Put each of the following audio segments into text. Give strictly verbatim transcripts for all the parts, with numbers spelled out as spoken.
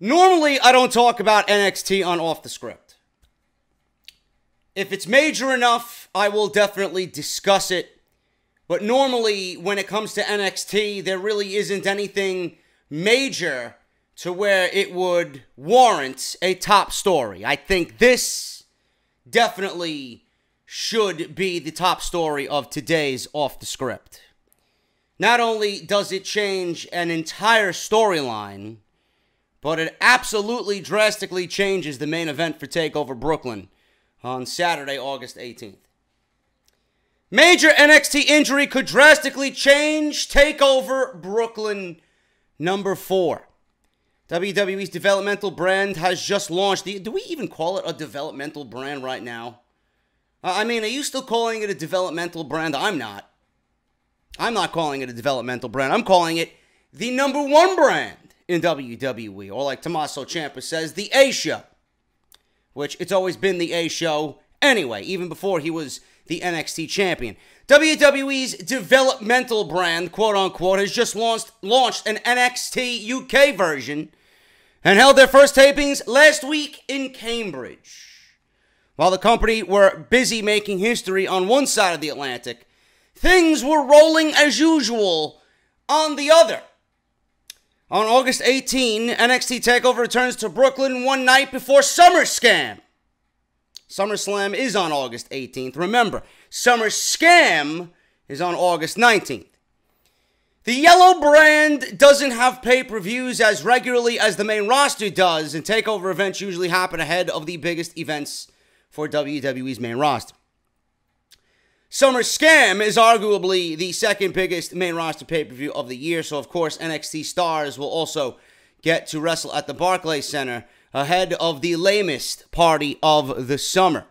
Normally, I don't talk about N X T on Off the Script. If it's major enough, I will definitely discuss it. But normally, when it comes to N X T, there really isn't anything major to where it would warrant a top story. I think this definitely should be the top story of today's Off the Script. Not only does it change an entire storyline, but it absolutely drastically changes the main event for TakeOver Brooklyn on Saturday, August eighteenth. Major N X T injury could drastically change TakeOver Brooklyn number four. W W E's developmental brand has just launched. The, do we even call it a developmental brand right now? I mean, are you still calling it a developmental brand? I'm not. I'm not calling it a developmental brand. I'm calling it the number one brand in W W E, or like Tommaso Ciampa says, the A Show, which it's always been the A Show anyway, even before he was the N X T champion. W W E's developmental brand, quote-unquote, has just launched, launched an N X T U K version and held their first tapings last week in Cambridge. While the company were busy making history on one side of the Atlantic, things were rolling as usual on the other. On August eighteenth, N X T TakeOver returns to Brooklyn one night before SummerSlam. SummerSlam is on August eighteenth. Remember, SummerSlam is on August nineteenth. The yellow brand doesn't have pay-per-views as regularly as the main roster does, and TakeOver events usually happen ahead of the biggest events for W W E's main roster. SummerSlam is arguably the second biggest main roster pay-per-view of the year, so of course N X T stars will also get to wrestle at the Barclays Center ahead of the lamest party of the summer.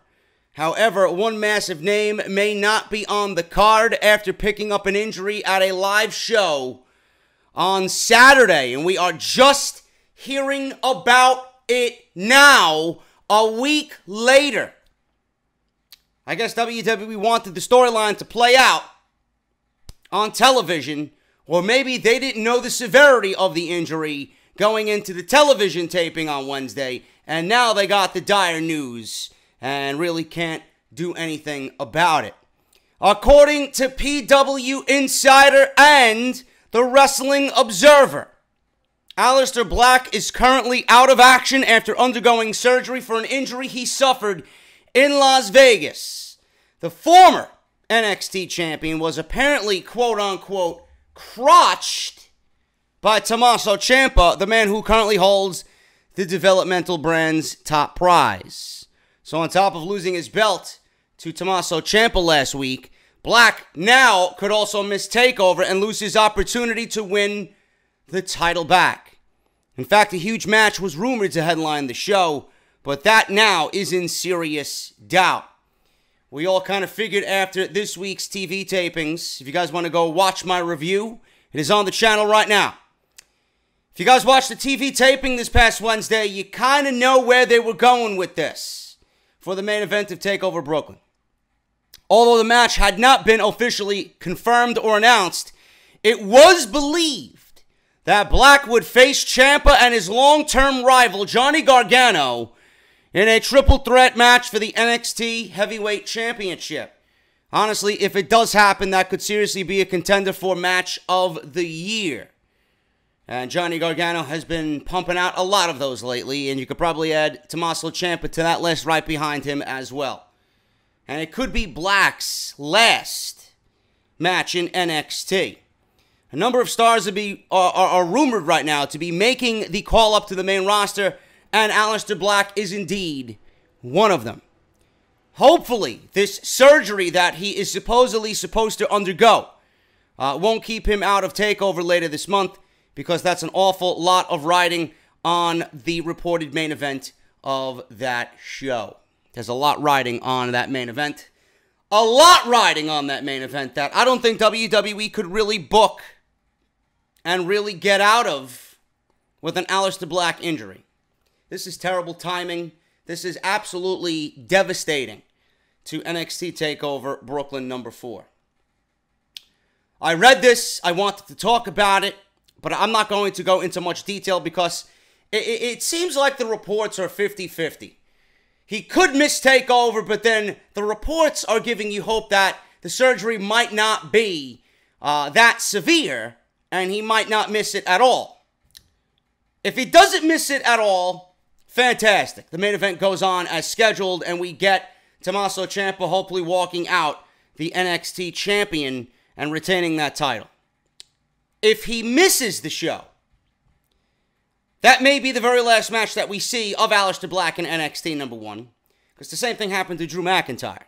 However, one massive name may not be on the card after picking up an injury at a live show on Saturday, and we are just hearing about it now, a week later. I guess W W E wanted the storyline to play out on television, or maybe they didn't know the severity of the injury going into the television taping on Wednesday, and now they got the dire news and really can't do anything about it. According to P W Insider and the Wrestling Observer, Aleister Black is currently out of action after undergoing surgery for an injury he suffered in Las Vegas. The former N X T champion was apparently, quote-unquote, crotched by Tommaso Ciampa, the man who currently holds the developmental brand's top prize. So on top of losing his belt to Tommaso Ciampa last week, Black now could also miss TakeOver and lose his opportunity to win the title back. In fact, a huge match was rumored to headline the show, but that now is in serious doubt. We all kind of figured after this week's T V tapings. If you guys want to go watch my review, it is on the channel right now. If you guys watched the T V taping this past Wednesday, you kind of know where they were going with this for the main event of TakeOver Brooklyn. Although the match had not been officially confirmed or announced, it was believed that Black would face Ciampa and his long-term rival, Johnny Gargano, in a triple threat match for the N X T Heavyweight Championship. Honestly, if it does happen, that could seriously be a contender for match of the year. And Johnny Gargano has been pumping out a lot of those lately, and you could probably add Tommaso Ciampa to that list right behind him as well. And it could be Black's last match in N X T. A number of stars would be, are, are, are rumored right now to be making the call up to the main roster, and Aleister Black is indeed one of them. Hopefully, this surgery that he is supposedly supposed to undergo uh, won't keep him out of TakeOver later this month, because that's an awful lot of riding on the reported main event of that show. There's a lot riding on that main event. A lot riding on that main event that I don't think W W E could really book and really get out of with an Aleister Black injury. This is terrible timing. This is absolutely devastating to N X T TakeOver Brooklyn number four. I read this. I wanted to talk about it, but I'm not going to go into much detail because It, it, it seems like the reports are fifty fifty. He could miss TakeOver, but then the reports are giving you hope that the surgery might not be uh, that severe, and he might not miss it at all. If he doesn't miss it at all, fantastic. The main event goes on as scheduled, and we get Tommaso Ciampa hopefully walking out the N X T champion and retaining that title. If he misses the show, that may be the very last match that we see of Aleister Black in N X T, number one. Because the same thing happened to Drew McIntyre.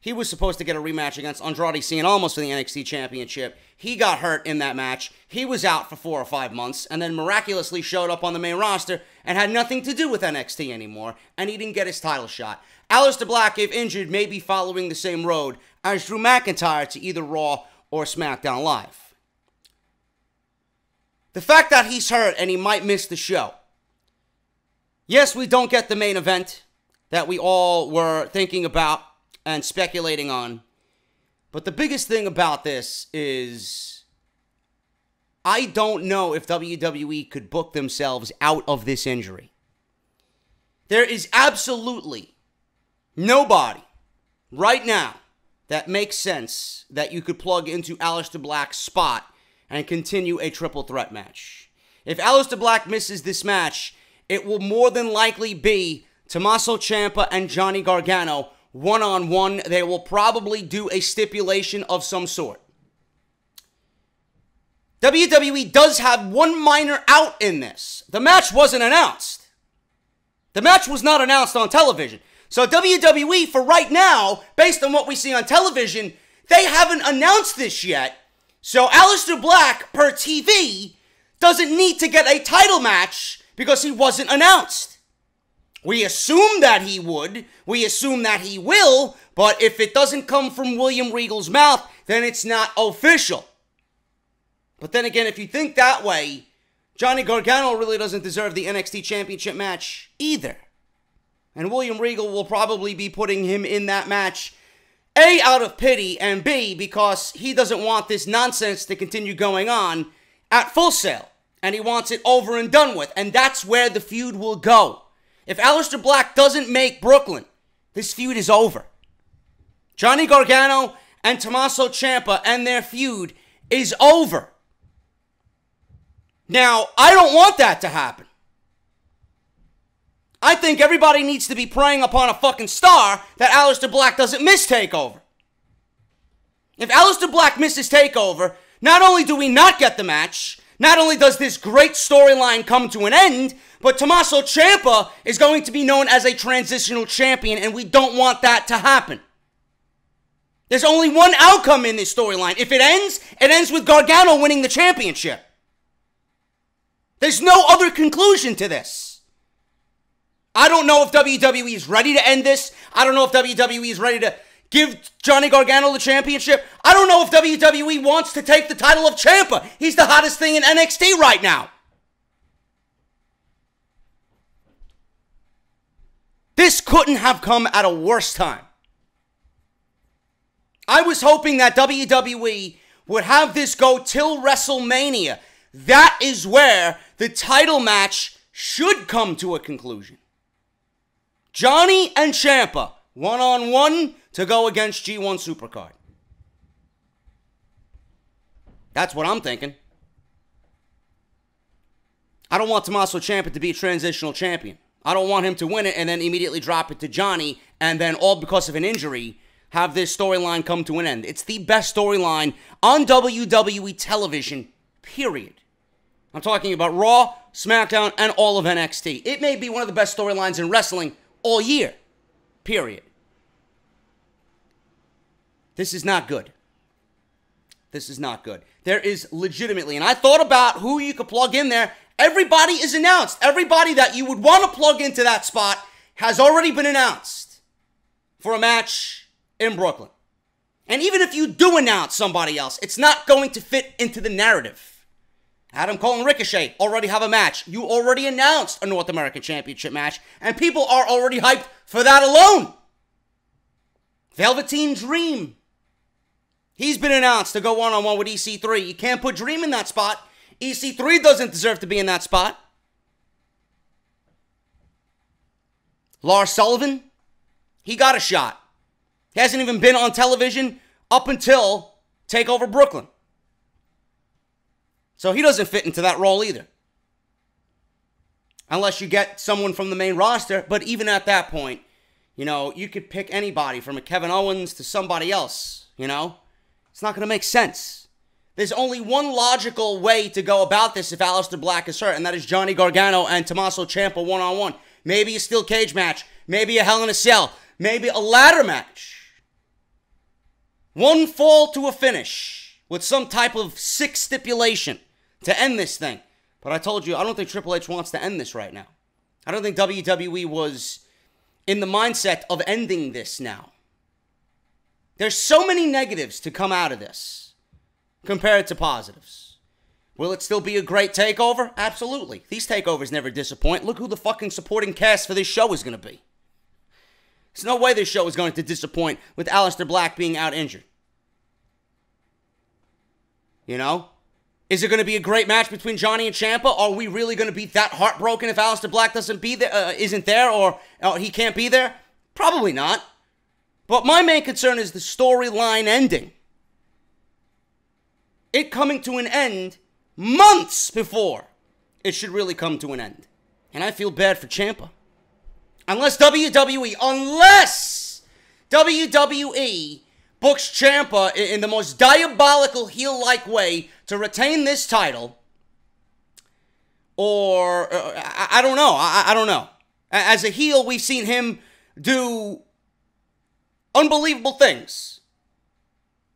He was supposed to get a rematch against Andrade Cien Almas for the N X T Championship. He got hurt in that match. He was out for four or five months, and then miraculously showed up on the main roster and had nothing to do with N X T anymore, and he didn't get his title shot. Aleister Black, if injured, may be following the same road as Drew McIntyre to either Raw or SmackDown Live. The fact that he's hurt and he might miss the show. Yes, we don't get the main event that we all were thinking about and speculating on. But the biggest thing about this is I don't know if W W E could book themselves out of this injury. There is absolutely nobody right now that makes sense that you could plug into Aleister Black's spot and continue a triple threat match. If Aleister Black misses this match, it will more than likely be Tommaso Ciampa and Johnny Gargano one-on-one. They will probably do a stipulation of some sort. W W E does have one minor out in this. The match wasn't announced. The match was not announced on television. So W W E, for right now, based on what we see on television, they haven't announced this yet. So Aleister Black, per T V, doesn't need to get a title match because he wasn't announced. We assume that he would. We assume that he will. But if it doesn't come from William Regal's mouth, then it's not official. But then again, if you think that way, Johnny Gargano really doesn't deserve the N X T Championship match either. And William Regal will probably be putting him in that match, A, out of pity, and B, because he doesn't want this nonsense to continue going on at Full Sail. And he wants it over and done with. And that's where the feud will go. If Aleister Black doesn't make Brooklyn, this feud is over. Johnny Gargano and Tommaso Ciampa and their feud is over. Now, I don't want that to happen. I think everybody needs to be preying upon a fucking star that Aleister Black doesn't miss TakeOver. If Aleister Black misses TakeOver, not only do we not get the match, not only does this great storyline come to an end, but Tommaso Ciampa is going to be known as a transitional champion, and we don't want that to happen. There's only one outcome in this storyline. If it ends, it ends with Gargano winning the championship. There's no other conclusion to this. I don't know if W W E is ready to end this. I don't know if W W E is ready to give Johnny Gargano the championship. I don't know if W W E wants to take the title of Ciampa. He's the hottest thing in N X T right now. This couldn't have come at a worse time. I was hoping that W W E would have this go till WrestleMania. That is where the title match should come to a conclusion. Johnny and Ciampa, one-on-one to go against G one Supercard. That's what I'm thinking. I don't want Tommaso Ciampa to be a transitional champion. I don't want him to win it and then immediately drop it to Johnny, and then all because of an injury, have this storyline come to an end. It's the best storyline on W W E television, period. I'm talking about Raw, SmackDown, and all of N X T. It may be one of the best storylines in wrestling all year, period. This is not good. This is not good. There is legitimately, and I thought about who you could plug in there. Everybody is announced. Everybody that you would want to plug into that spot has already been announced for a match in Brooklyn. And even if you do announce somebody else, it's not going to fit into the narrative. Adam Cole and Ricochet already have a match. You already announced a North American Championship match, and people are already hyped for that alone. Velveteen Dream. He's been announced to go one-on-one with E C three. You can't put Dream in that spot. E C three doesn't deserve to be in that spot. Lars Sullivan, he got a shot. He hasn't even been on television up until TakeOver Brooklyn. So he doesn't fit into that role either. Unless you get someone from the main roster. But even at that point, you know, you could pick anybody from a Kevin Owens to somebody else, you know. It's not going to make sense. There's only one logical way to go about this if Aleister Black is hurt, and that is Johnny Gargano and Tommaso Ciampa one-on-one. Maybe a steel cage match. Maybe a Hell in a Cell. Maybe a ladder match. One fall to a finish with some type of sick stipulation to end this thing. But I told you, I don't think Triple H wants to end this right now. I don't think W W E was in the mindset of ending this now. There's so many negatives to come out of this compared to positives. Will it still be a great takeover? Absolutely. These takeovers never disappoint. Look who the fucking supporting cast for this show is going to be. There's no way this show is going to disappoint with Aleister Black being out injured. You know? Is it going to be a great match between Johnny and Ciampa? Are we really going to be that heartbroken if Aleister Black doesn't be there, uh, isn't there, or uh, he can't be there? Probably not. But my main concern is the storyline ending. It coming to an end months before it should really come to an end. And I feel bad for Ciampa. Unless W W E, unless W W E books Ciampa in the most diabolical heel-like way to retain this title, or, or I, I don't know, I, I don't know. As a heel, we've seen him do unbelievable things.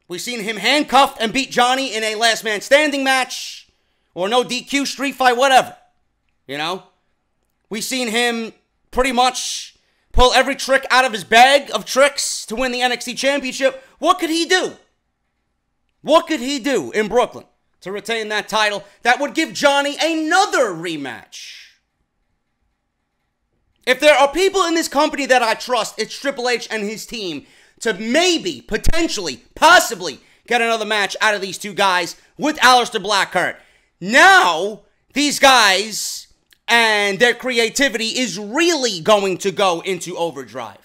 We've seen him handcuffed and beat Johnny in a last man standing match, or no D Q, street fight, whatever, you know? We've seen him pretty much pull every trick out of his bag of tricks to win the N X T Championship. What could he do? What could he do in Brooklyn to retain that title that would give Johnny another rematch? If there are people in this company that I trust, it's Triple H and his team to maybe, potentially, possibly get another match out of these two guys with Aleister Black hurt. Now, these guys and their creativity is really going to go into overdrive.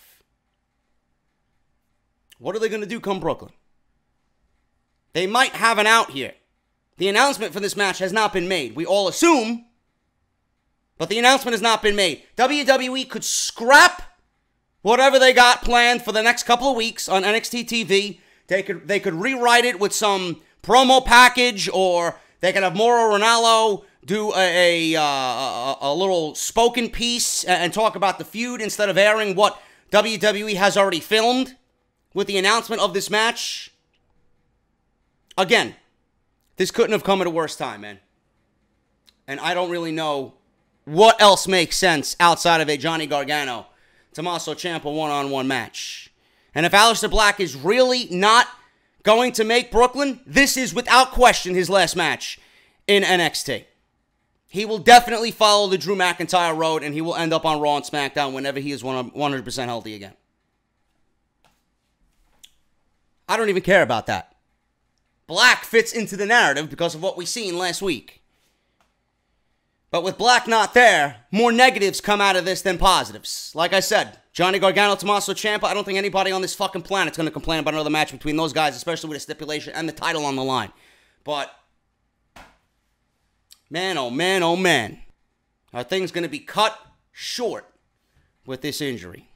What are they going to do come Brooklyn? They might have an out here. The announcement for this match has not been made. We all assume. But the announcement has not been made. W W E could scrap whatever they got planned for the next couple of weeks on N X T T V. They could, they could rewrite it with some promo package, or they could have Mauro Ranallo do a, a, a, a little spoken piece and talk about the feud instead of airing what W W E has already filmed with the announcement of this match. Again, this couldn't have come at a worse time, man. And I don't really know what else makes sense outside of a Johnny Gargano, Tommaso Ciampa one-on-one match. And if Aleister Black is really not going to make Brooklyn, this is without question his last match in N X T. He will definitely follow the Drew McIntyre road, and he will end up on Raw and SmackDown whenever he is one hundred percent healthy again. I don't even care about that. Black fits into the narrative because of what we seen last week. But with Black not there, more negatives come out of this than positives. Like I said, Johnny Gargano, Tommaso Ciampa, I don't think anybody on this fucking planet is going to complain about another match between those guys, especially with a stipulation and the title on the line. But man, oh man, oh man. Are things going to be cut short with this injury?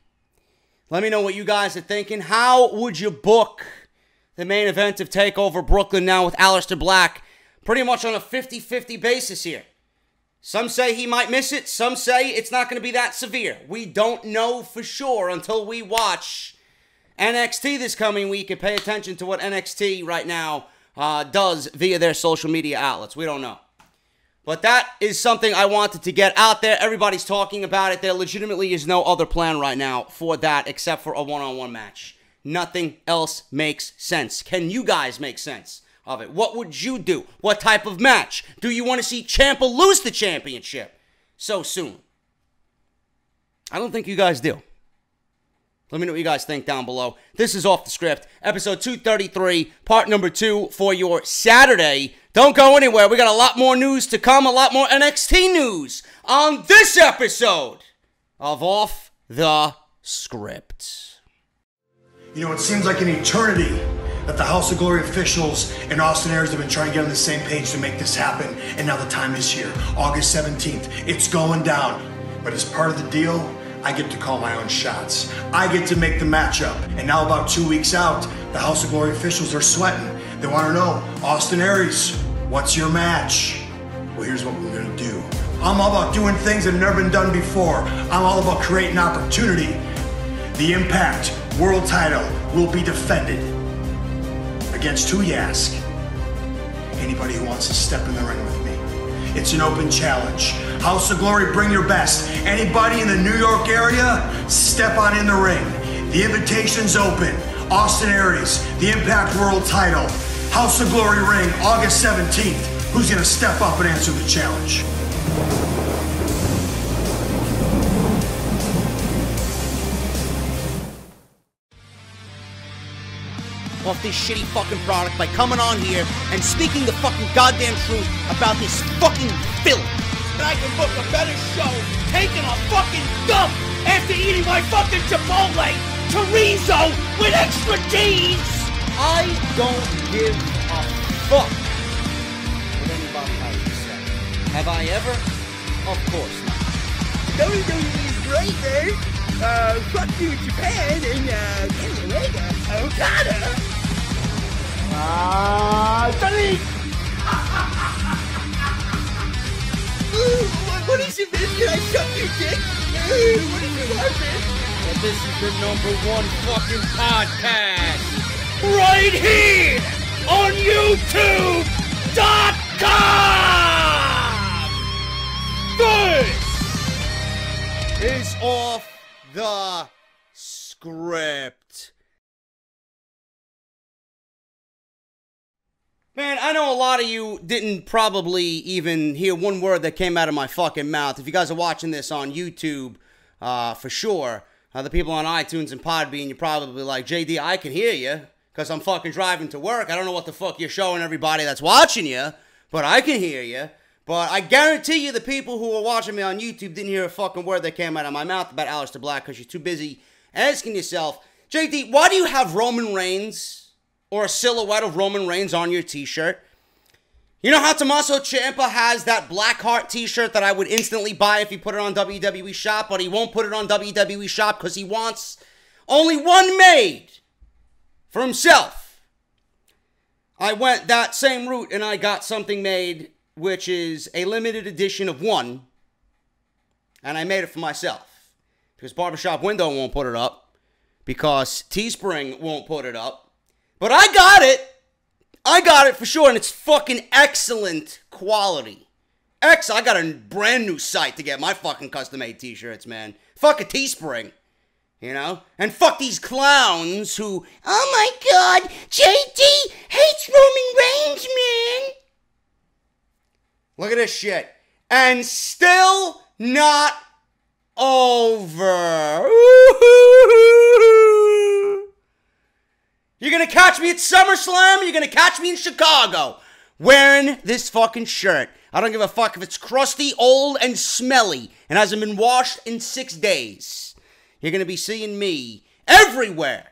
Let me know what you guys are thinking. How would you book the main event of TakeOver Brooklyn now with Aleister Black pretty much on a fifty fifty basis here? Some say he might miss it. Some say it's not going to be that severe. We don't know for sure until we watch N X T this coming week and pay attention to what N X T right now uh, does via their social media outlets. We don't know. But that is something I wanted to get out there. Everybody's talking about it. There legitimately is no other plan right now for that except for a one-on-one match. Nothing else makes sense. Can you guys make sense of it? What would you do? What type of match? Do you want to see Ciampa lose the championship so soon? I don't think you guys do. Let me know what you guys think down below. This is Off the Script, episode two thirty-three, part number two for your Saturday. Don't go anywhere. We got a lot more news to come, a lot more N X T news on this episode of Off the script. You know, it seems like an eternity that the House of Glory officials and Austin Aries have been trying to get on the same page to make this happen, and now the time is here. August seventeenth, it's going down. But as part of the deal, I get to call my own shots. I get to make the matchup. And now about two weeks out, the House of Glory officials are sweating. They want to know, Austin Aries, what's your match? Well, here's what we're going to do. I'm all about doing things that have never been done before. I'm all about creating opportunity. The Impact World Title will be defended against who you ask. Anybody who wants to step in the ring with me. It's an open challenge. House of Glory, bring your best. Anybody in the New York area, step on in the ring. The invitation's open. Austin Aries, the Impact World Title. House of Glory ring, August seventeenth. Who's gonna step up and answer the challenge? Off this shitty fucking product by coming on here and speaking the fucking goddamn truth about this fucking filth. And I can book a better show taking a fucking dump after eating my fucking Chipotle chorizo with extra cheese. I don't give a fuck what anybody has to say. Have I ever? Of course not. W W E is great, man. Uh, fuck you, Japan, and uh, Canada, Okada. Ah, Tony! Ooh, what is it, bitch? Can I suck your dick? Ooh, what is it, like, bitch? Well, this is the number one fucking podcast right here on YouTube dot com. This is off the script. Man, I know a lot of you didn't probably even hear one word that came out of my fucking mouth. If you guys are watching this on YouTube, uh, for sure, uh, the people on iTunes and Podbean, you're probably like, J D, I can hear you, because I'm fucking driving to work. I don't know what the fuck you're showing everybody that's watching you, but I can hear you. But I guarantee you the people who are watching me on YouTube didn't hear a fucking word that came out of my mouth about Aleister Black, because you're too busy asking yourself, J D, why do you have Roman Reigns or a silhouette of Roman Reigns on your t-shirt? You know how Tommaso Ciampa has that black heart t-shirt that I would instantly buy if he put it on W W E Shop, but he won't put it on W W E Shop because he wants only one made for himself. I went that same route and I got something made, which is a limited edition of one, and I made it for myself because Barbershop Window won't put it up, because Teespring won't put it up. But I got it. I got it for sure, and it's fucking excellent quality. Ex, I got a brand new site to get my fucking custom-made t-shirts, man. Fuck a Teespring, you know? And fuck these clowns who, oh my god, J D hates Roman Reigns, man. Look at this shit. And still not over. You're going to catch me at SummerSlam. You're going to catch me in Chicago wearing this fucking shirt. I don't give a fuck if it's crusty, old, and smelly and hasn't been washed in six days. You're going to be seeing me everywhere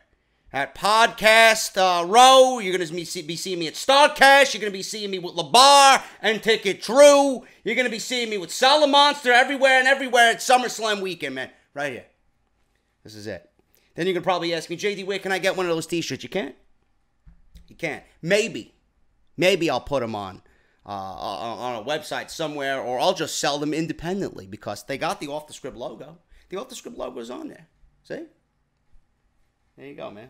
at Podcast uh, Row. You're going to be, see, be seeing me at Starcast. You're going to be seeing me with LaBar and Ticket Drew. You're going to be seeing me with Solid Monster everywhere and everywhere at SummerSlam weekend, man. Right here. This is it. Then you can probably ask me, J D, where can I get one of those t-shirts? You can't. You can't. Maybe. Maybe I'll put them on uh, on a website somewhere, or I'll just sell them independently because they got the Off the Script logo. The Off the Script logo's on there. See? There you go, man.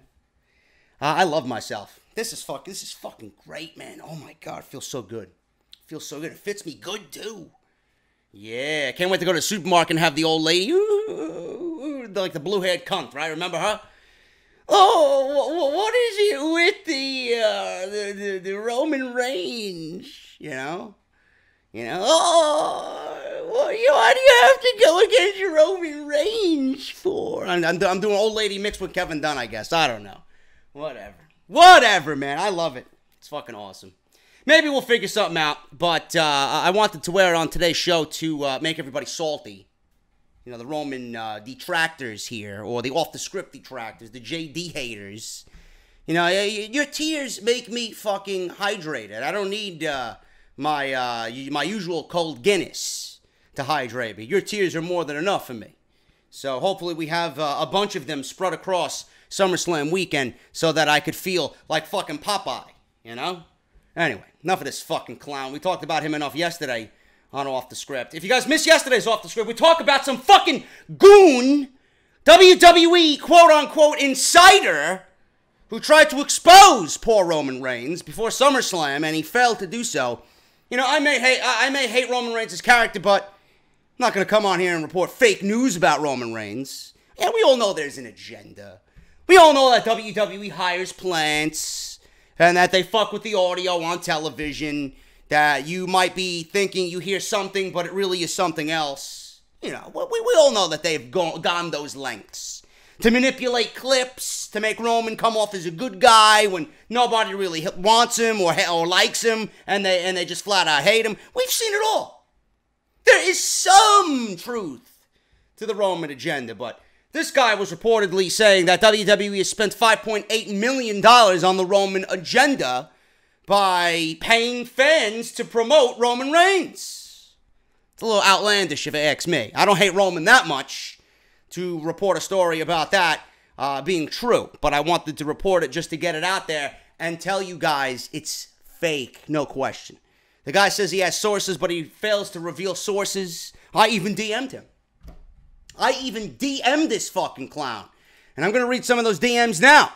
Uh, I love myself. This is fuck. This is fucking great, man. Oh, my God. It feels so good. It feels so good. It fits me good, too. Yeah. Can't wait to go to the supermarket and have the old lady. Ooh. Like the blue-haired cunt, right? Remember her? Oh, what is it with the, uh, the, the, the Roman Reigns? You know? You know? Oh, why do you have to go against Roman Reigns for? I'm, I'm, I'm doing old lady mixed with Kevin Dunn, I guess. I don't know. Whatever. Whatever, man. I love it. It's fucking awesome. Maybe we'll figure something out, but uh, I wanted to wear it on today's show to uh, make everybody salty. you know, the Roman uh, detractors here, or the off-the-script detractors, the J D haters. You know, your tears make me fucking hydrated. I don't need uh, my uh, my usual cold Guinness to hydrate me. Your tears are more than enough for me. So hopefully we have uh, a bunch of them spread across SummerSlam weekend so that I could feel like fucking Popeye, you know? Anyway, enough of this fucking clown. We talked about him enough yesterday on Off the Script. If you guys missed yesterday's Off the Script, we talk about some fucking goon, W W E quote-unquote insider, who tried to expose poor Roman Reigns before SummerSlam, and he failed to do so. You know, I may hate, I may hate Roman Reigns' character, but I'm not going to come on here and report fake news about Roman Reigns. Yeah, we all know there's an agenda. We all know that W W E hires plants, and that they fuck with the audio on television, that you might be thinking you hear something, but it really is something else. You know, we, we all know that they've gone, gone those lengths to manipulate clips, to make Roman come off as a good guy when nobody really wants him or, or likes him, and they, and they just flat out hate him. We've seen it all. There is some truth to the Roman agenda, but this guy was reportedly saying that W W E has spent five point eight million dollars on the Roman agenda by paying fans to promote Roman Reigns. It's a little outlandish if you ask me. I don't hate Roman that much to report a story about that uh, being true, but I wanted to report it just to get it out there and tell you guys it's fake, no question. The guy says he has sources, but he fails to reveal sources. I even D M'd him. I even D M'd this fucking clown, and I'm going to read some of those D Ms now,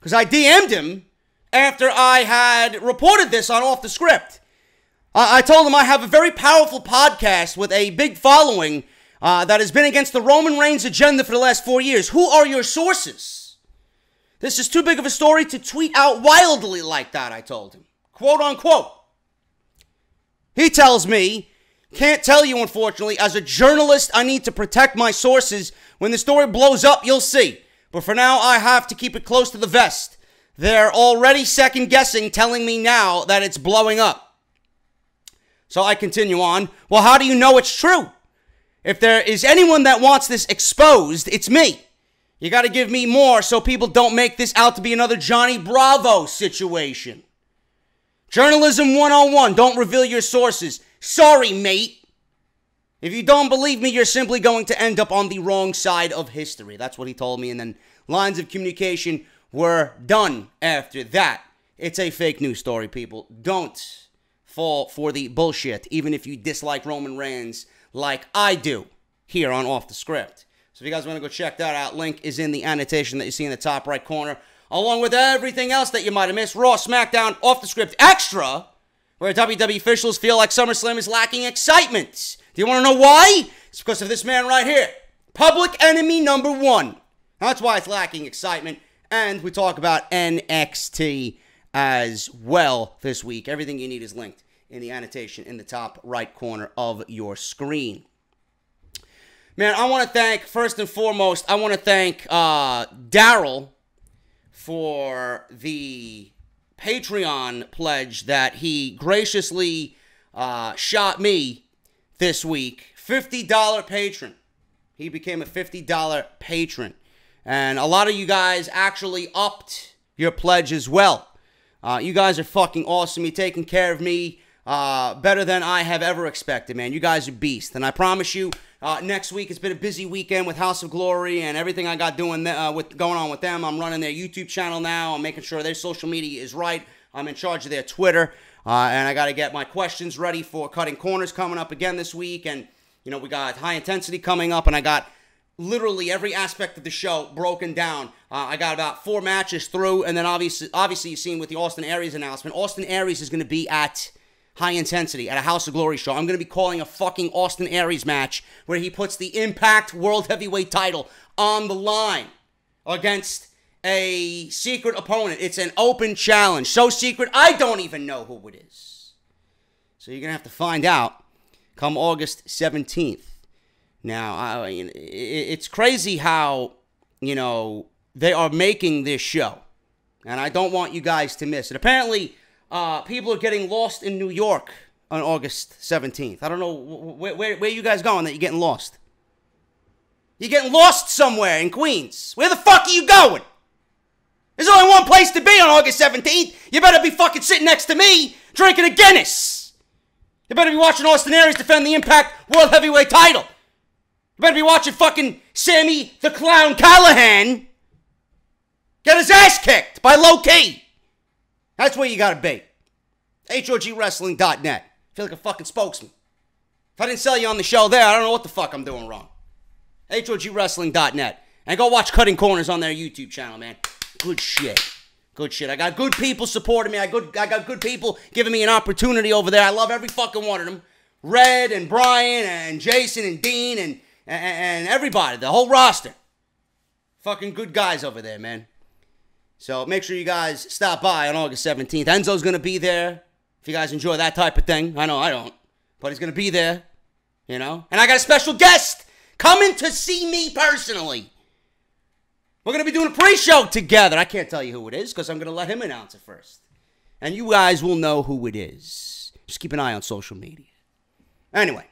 because I D M'd him after I had reported this on Off the Script. I, I told him I have a very powerful podcast with a big following Uh, that has been against the Roman Reigns agenda for the last four years. Who are your sources? This is too big of a story to tweet out wildly like that, I told him. Quote, unquote. He tells me, can't tell you, unfortunately. As a journalist, I need to protect my sources. When the story blows up, you'll see. But for now, I have to keep it close to the vest. They're already second-guessing, telling me now that it's blowing up. So I continue on. Well, how do you know it's true? If there is anyone that wants this exposed, it's me. You got to give me more so people don't make this out to be another Johnny Bravo situation. Journalism one oh one, don't reveal your sources. Sorry, mate. If you don't believe me, you're simply going to end up on the wrong side of history. That's what he told me, and then lines of communication were done after that. It's a fake news story, people. Don't fall for the bullshit, even if you dislike Roman Reigns like I do here on Off the Script. So if you guys want to go check that out, link is in the annotation that you see in the top right corner, along with everything else that you might have missed. Raw, SmackDown, Off the Script Extra, where W W E officials feel like SummerSlam is lacking excitement. Do you want to know why? It's because of this man right here. Public enemy number one. Now, that's why it's lacking excitement. And we talk about N X T as well this week. Everything you need is linked in the annotation in the top right corner of your screen. Man, I want to thank, first and foremost, I want to thank uh, Daryl for the Patreon pledge that he graciously uh, shot me this week. fifty dollar patron. He became a fifty dollar patron. And a lot of you guys actually upped your pledge as well. Uh, you guys are fucking awesome. You're taking care of me Uh, better than I have ever expected, man. You guys are beasts. And I promise you, uh, next week, it's been a busy weekend with House of Glory and everything I got doing uh, with going on with them. I'm running their YouTube channel now. I'm making sure their social media is right. I'm in charge of their Twitter. Uh, and I got to get my questions ready for Cutting Corners coming up again this week. And, you know, we got High Intensity coming up. And I got literally every aspect of the show broken down. Uh, I got about four matches through. And then, obviously, obviously, you've seen with the Austin Aries announcement, Austin Aries is going to be at High Intensity at a House of Glory show. I'm going to be calling a fucking Austin Aries match where he puts the Impact World Heavyweight title on the line against a secret opponent. It's an open challenge. So secret, I don't even know who it is. So you're going to have to find out come August seventeenth. Now, I, it's crazy how, you know, they are making this show. And I don't want you guys to miss it. Apparently, Uh, people are getting lost in New York on August seventeenth. I don't know wh wh where, where are you guys going that you're getting lost. You're getting lost somewhere in Queens. Where the fuck are you going? There's only one place to be on August seventeenth. You better be fucking sitting next to me drinking a Guinness. You better be watching Austin Aries defend the Impact World Heavyweight title. You better be watching fucking Sammy the Clown Callahan get his ass kicked by Low Key. That's where you gotta be. H O G wrestling dot net. I feel like a fucking spokesman. If I didn't sell you on the show there, I don't know what the fuck I'm doing wrong. H O G wrestling dot net. And go watch Cutting Corners on their YouTube channel, man. Good shit. Good shit. I got good people supporting me. I, good, I got good people giving me an opportunity over there. I love every fucking one of them. Red and Brian and Jason and Dean and, and, and everybody. The whole roster. Fucking good guys over there, man. So make sure you guys stop by on August seventeenth. Enzo's going to be there. If you guys enjoy that type of thing. I know I don't. But he's going to be there. You know? And I got a special guest coming to see me personally. We're going to be doing a pre-show together. I can't tell you who it is because I'm going to let him announce it first. And you guys will know who it is. Just keep an eye on social media. Anyway.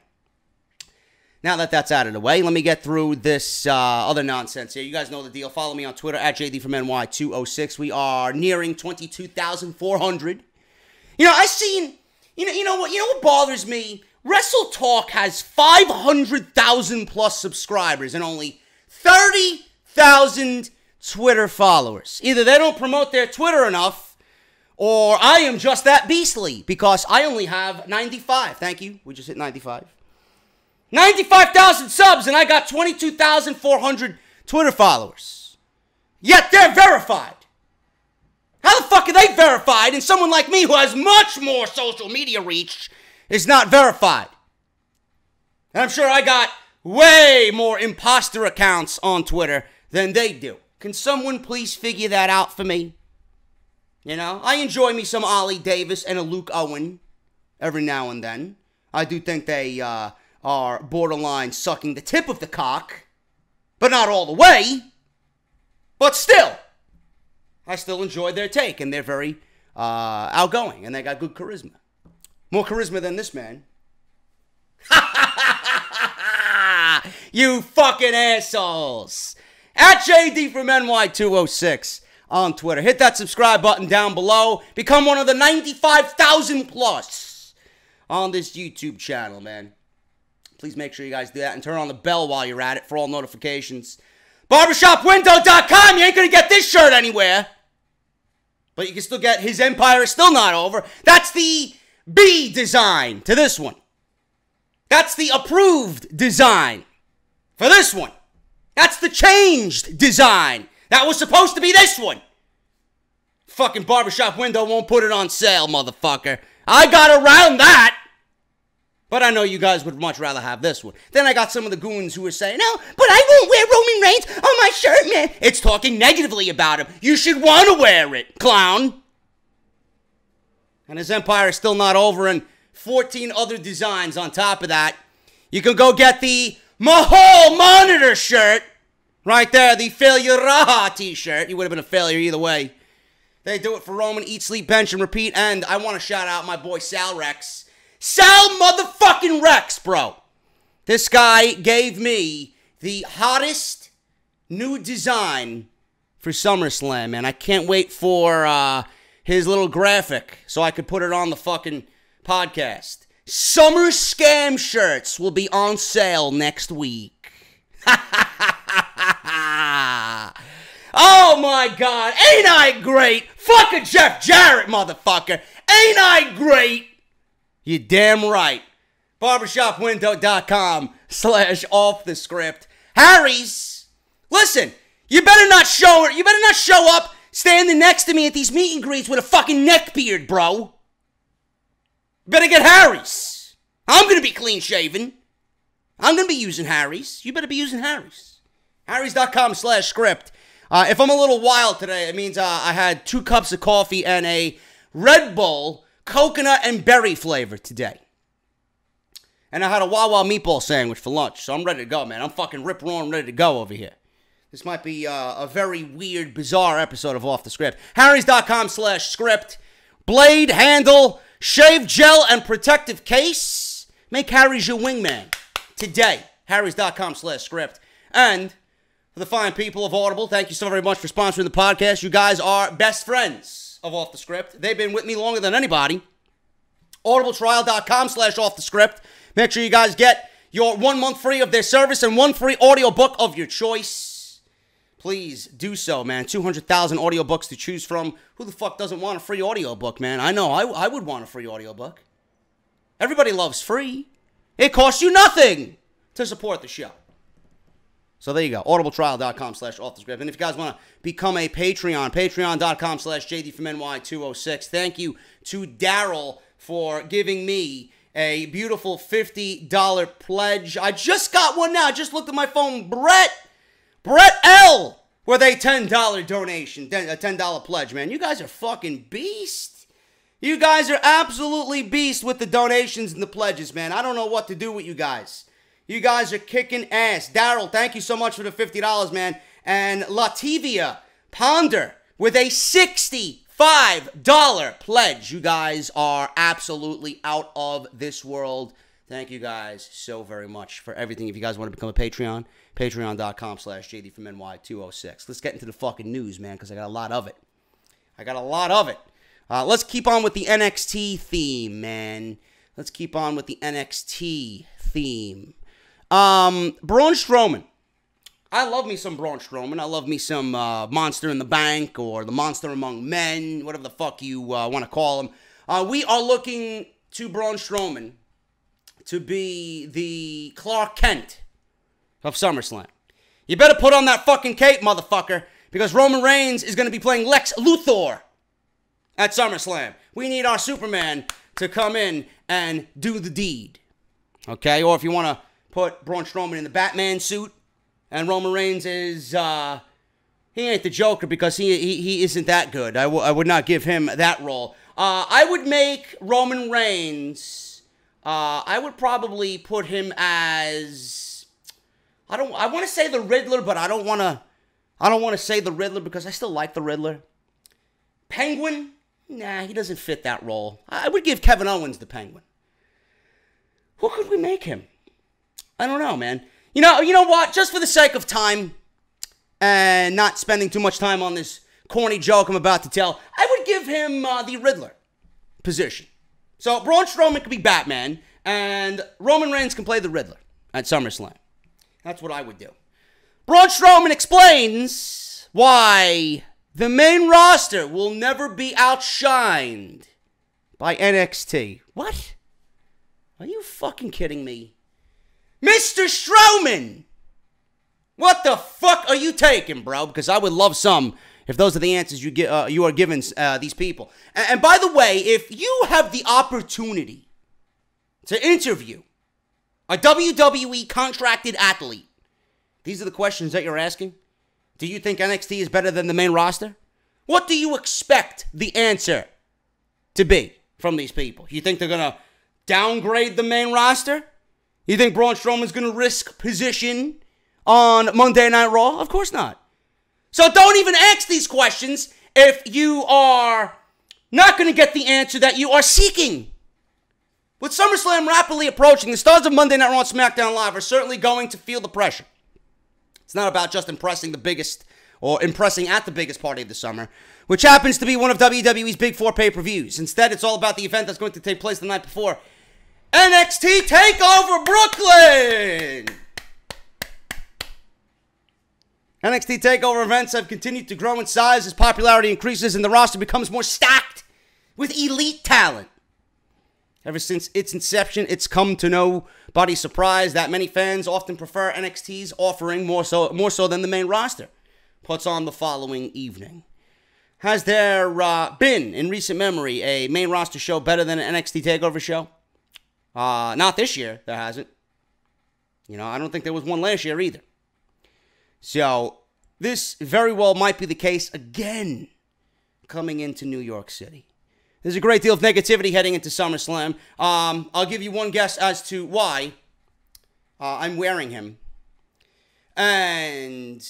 Now that that's out of the way, let me get through this uh, other nonsense here. You guys know the deal. Follow me on Twitter, at J D from N Y two oh six. We are nearing twenty-two thousand four hundred. You know, I seen, you know, you know what, you know what bothers me? WrestleTalk has five hundred thousand plus subscribers and only thirty thousand Twitter followers. Either they don't promote their Twitter enough, or I am just that beastly, because I only have ninety-five. Thank you. We just hit ninety-five. ninety-five thousand subs, and I got twenty-two thousand four hundred Twitter followers. Yet they're verified. How the fuck are they verified? And someone like me, who has much more social media reach, is not verified. And I'm sure I got way more imposter accounts on Twitter than they do. Can someone please figure that out for me? You know, I enjoy me some Ollie Davis and a Luke Owen every now and then. I do think they uh, are borderline sucking the tip of the cock, but not all the way. But still, I still enjoy their take, and they're very uh, outgoing, and they got good charisma. More charisma than this man. You fucking assholes. At J D from N Y two oh six on Twitter. Hit that subscribe button down below. Become one of the ninety-five thousand plus on this YouTube channel, man. Please make sure you guys do that and turn on the bell while you're at it for all notifications. Barbershop window dot com. You ain't going to get this shirt anywhere. But you can still get His Empire Is Still Not Over. That's the B design to this one. That's the approved design for this one. That's the changed design. That was supposed to be this one. Fucking Barbershop Window won't put it on sale, motherfucker. I got around that. But I know you guys would much rather have this one. Then I got some of the goons who were saying, no, but I won't wear Roman Reigns on my shirt, man. It's talking negatively about him. You should want to wear it, clown. And His Empire Is Still Not Over, and fourteen other designs on top of that. You can go get the Mahal Monitor shirt. Right there, the Failure Raha t-shirt. You would have been a failure either way. They do it for Roman. Eat, sleep, bench, and repeat. And I want to shout out my boy Sal Rex. Sal motherfucking Rex, bro. This guy gave me the hottest new design for SummerSlam, man. I can't wait for uh, his little graphic so I could put it on the fucking podcast. Summer Scam shirts will be on sale next week. Oh my God. Ain't I great? Fucking Jeff Jarrett, motherfucker. Ain't I great? You damn right. Barbershop window dot com slash off the script. Harry's. Listen, you better not show it. You better not show up standing next to me at these meet and greets with a fucking neck beard, bro. Better get Harry's. I'm going to be clean-shaven. I'm going to be using Harry's. You better be using Harry's. Harry's dot com slash script. Uh, if I'm a little wild today, it means uh, I had two cups of coffee and a Red Bull, coconut and berry flavor today. And I had a Wawa meatball sandwich for lunch, so I'm ready to go, man. I'm fucking rip-roaring ready to go over here. This might be uh, a very weird, bizarre episode of Off the Script. Harry's dot com slash script. Blade, handle, shave gel, and protective case. Make Harry's your wingman today. Harry's dot com slash script. And for the fine people of Audible, thank you so very much for sponsoring the podcast. You guys are best friends of Off the Script. They've been with me longer than anybody. Audible trial dot com slash Off the Script. Make sure you guys get your one month free of their service and one free audiobook of your choice. Please do so, man. two hundred thousand audiobooks to choose from. Who the fuck doesn't want a free audiobook, man? I know. I, I would want a free audiobook. Everybody loves free. It costs you nothing to support the show. So there you go. Audible trial dot com slash Off the Script. And if you guys want to become a Patreon, patreon dot com slash J D from N Y two oh six. Thank you to Daryl for giving me a beautiful fifty dollar pledge. I just got one now. I just looked at my phone. Brett, Brett L with a ten dollar donation, a ten dollar pledge, man. You guys are fucking beast. You guys are absolutely beast with the donations and the pledges, man. I don't know what to do with you guys. You guys are kicking ass. Daryl, thank you so much for the fifty dollars, man. And Lativia Ponder with a sixty-five dollar pledge. You guys are absolutely out of this world. Thank you guys so very much for everything. If you guys want to become a Patreon, patreon dot com slash J D from N Y two oh six. Let's get into the fucking news, man, because I got a lot of it. I got a lot of it. Uh, let's keep on with the N X T theme, man. Let's keep on with the N X T theme. Um, Braun Strowman. I love me some Braun Strowman. I love me some uh, Monster in the Bank or the Monster Among Men, whatever the fuck you uh, want to call him. Uh, we are looking to Braun Strowman to be the Clark Kent of SummerSlam. You better put on that fucking cape, motherfucker, because Roman Reigns is going to be playing Lex Luthor at SummerSlam. We need our Superman to come in and do the deed. Okay? Or if you want to put Braun Strowman in the Batman suit, and Roman Reigns is, uh, he ain't the Joker because he he, he isn't that good. I, w I would not give him that role. Uh, I would make Roman Reigns, uh, I would probably put him as, I don't, I want to say the Riddler, but I don't want to, I don't want to say the Riddler because I still like the Riddler. Penguin? Nah, he doesn't fit that role. I would give Kevin Owens the Penguin. Who could we make him? I don't know, man. You know, you know what? Just for the sake of time and not spending too much time on this corny joke I'm about to tell, I would give him uh, the Riddler position. So Braun Strowman could be Batman, and Roman Reigns can play the Riddler at SummerSlam. That's what I would do. Braun Strowman explains why the main roster will never be outshined by N X T. What? Are you fucking kidding me? Mister Strowman! What the fuck are you taking, bro? Because I would love some if those are the answers you get, uh, you are giving uh, these people. And, and by the way, if you have the opportunity to interview a W W E contracted athlete, these are the questions that you're asking. Do you think N X T is better than the main roster? What do you expect the answer to be from these people? You think they're going to downgrade the main roster? You think Braun Strowman's going to risk position on Monday Night Raw? Of course not. So don't even ask these questions if you are not going to get the answer that you are seeking. With SummerSlam rapidly approaching, the stars of Monday Night Raw and SmackDown Live are certainly going to feel the pressure. It's not about just impressing the biggest or impressing at the biggest party of the summer, which happens to be one of W W E's big four pay-per-views. Instead, it's all about the event that's going to take place the night before. N X T TakeOver Brooklyn! N X T TakeOver events have continued to grow in size as popularity increases and the roster becomes more stacked with elite talent. Ever since its inception, it's come to nobody's surprise that many fans often prefer N X T's offering more so, more so than the main roster puts on the following evening. Has there uh, been, in recent memory, a main roster show better than an N X T TakeOver show? Uh, not this year, there hasn't. You know, I don't think there was one last year either. So, this very well might be the case again coming into New York City. There's a great deal of negativity heading into SummerSlam. Um, I'll give you one guess as to why uh, I'm wearing him. And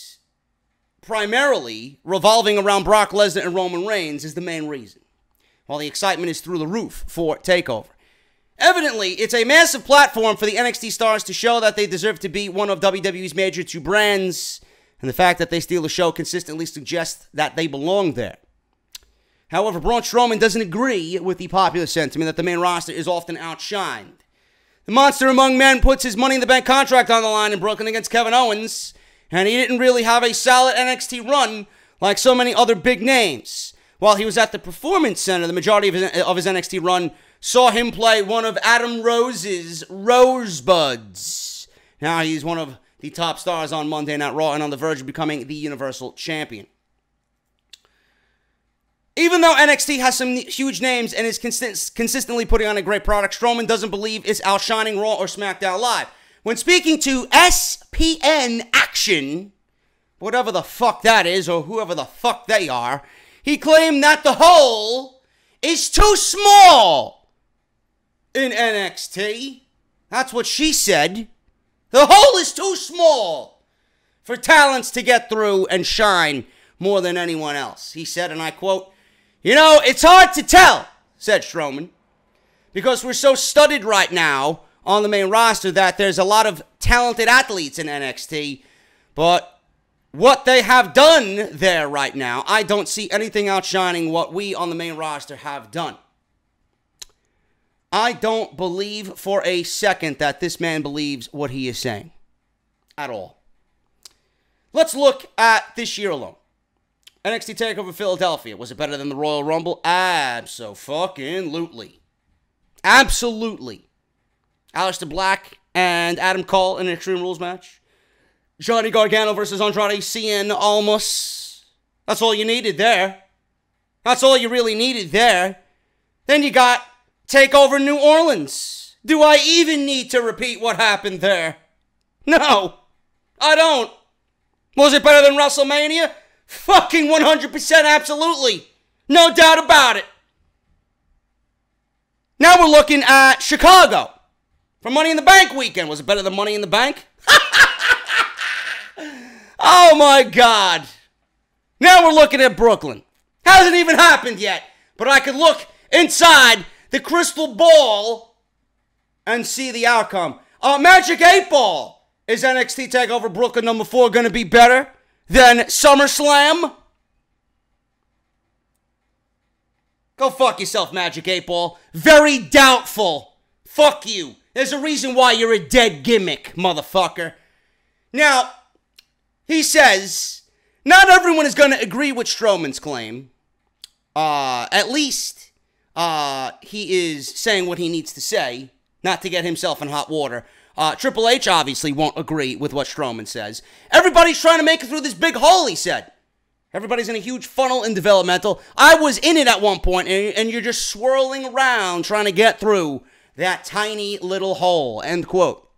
primarily revolving around Brock Lesnar and Roman Reigns is the main reason. While the excitement is through the roof for TakeOver. Evidently, it's a massive platform for the N X T stars to show that they deserve to be one of W W E's major two brands, and the fact that they steal the show consistently suggests that they belong there. However, Braun Strowman doesn't agree with the popular sentiment that the main roster is often outshined. The monster among men puts his Money in the Bank contract on the line in Brooklyn against Kevin Owens, and he didn't really have a solid N X T run like so many other big names. While he was at the Performance Center, the majority of his, of his N X T run saw him play one of Adam Rose's Rosebuds. Now he's one of the top stars on Monday Night Raw and on the verge of becoming the Universal Champion. Even though N X T has some huge names and is consist consistently putting on a great product, Strowman doesn't believe it's outshining Raw or SmackDown Live. When speaking to S P N Action, whatever the fuck that is, or whoever the fuck they are, he claimed that the hole is too small in N X T. That's what she said. The hole is too small for talents to get through and shine more than anyone else. He said, and I quote, "You know, it's hard to tell," said Strowman, "because we're so studded right now on the main roster that there's a lot of talented athletes in N X T, but what they have done there right now, I don't see anything outshining what we on the main roster have done." I don't believe for a second that this man believes what he is saying at all. Let's look at this year alone. N X T TakeOver Philadelphia. Was it better than the Royal Rumble? Abso-fucking-lutely. Absolutely. Aleister Black and Adam Cole in an Extreme Rules match. Johnny Gargano versus Andrade Cien Almas. That's all you needed there. That's all you really needed there. Then you got TakeOver New Orleans. Do I even need to repeat what happened there? No, I don't. Was it better than WrestleMania? Fucking one hundred percent absolutely. No doubt about it. Now we're looking at Chicago. For Money in the Bank weekend. Was it better than Money in the Bank? Oh my God. Now we're looking at Brooklyn. Hasn't even happened yet. But I could look inside the crystal ball and see the outcome. Uh, Magic eight Ball. Is N X T TakeOver Brooklyn number four going to be better than SummerSlam? Go fuck yourself, Magic eight Ball. Very doubtful. Fuck you. There's a reason why you're a dead gimmick, motherfucker. Now, he says, not everyone is going to agree with Strowman's claim. Uh, at least... Uh, he is saying what he needs to say, not to get himself in hot water. Uh, Triple H obviously won't agree with what Strowman says. Everybody's trying to make it through this big hole, he said. Everybody's in a huge funnel in developmental. I was in it at one point, and, and you're just swirling around trying to get through that tiny little hole, end quote.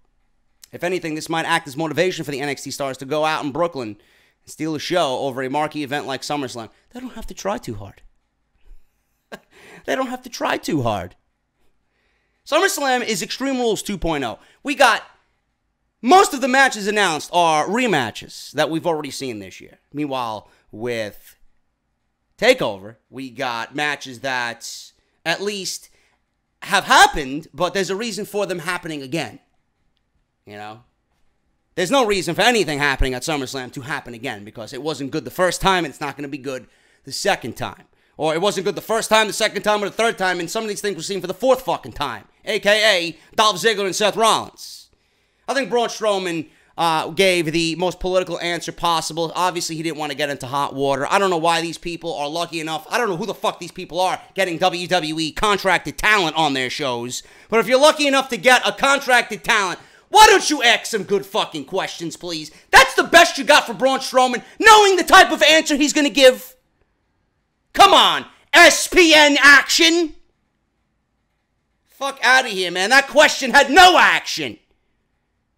If anything, this might act as motivation for the N X T stars to go out in Brooklyn and steal a show over a marquee event like SummerSlam. They don't have to try too hard. They don't have to try too hard. SummerSlam is Extreme Rules two point oh. We got, most of the matches announced are rematches that we've already seen this year. Meanwhile, with TakeOver, we got matches that at least have happened, but there's a reason for them happening again. You know? There's no reason for anything happening at SummerSlam to happen again, because it wasn't good the first time, and it's not going to be good the second time. Or it wasn't good the first time, the second time, or the third time, and some of these things were seen for the fourth fucking time. A K A Dolph Ziggler and Seth Rollins. I think Braun Strowman uh, gave the most political answer possible. Obviously, he didn't want to get into hot water. I don't know why these people are lucky enough. I don't know who the fuck these people are getting W W E contracted talent on their shows. But if you're lucky enough to get a contracted talent, why don't you ask some good fucking questions, please? That's the best you got for Braun Strowman, knowing the type of answer he's going to give. Come on, S P N Action. Fuck out of here, man. That question had no action.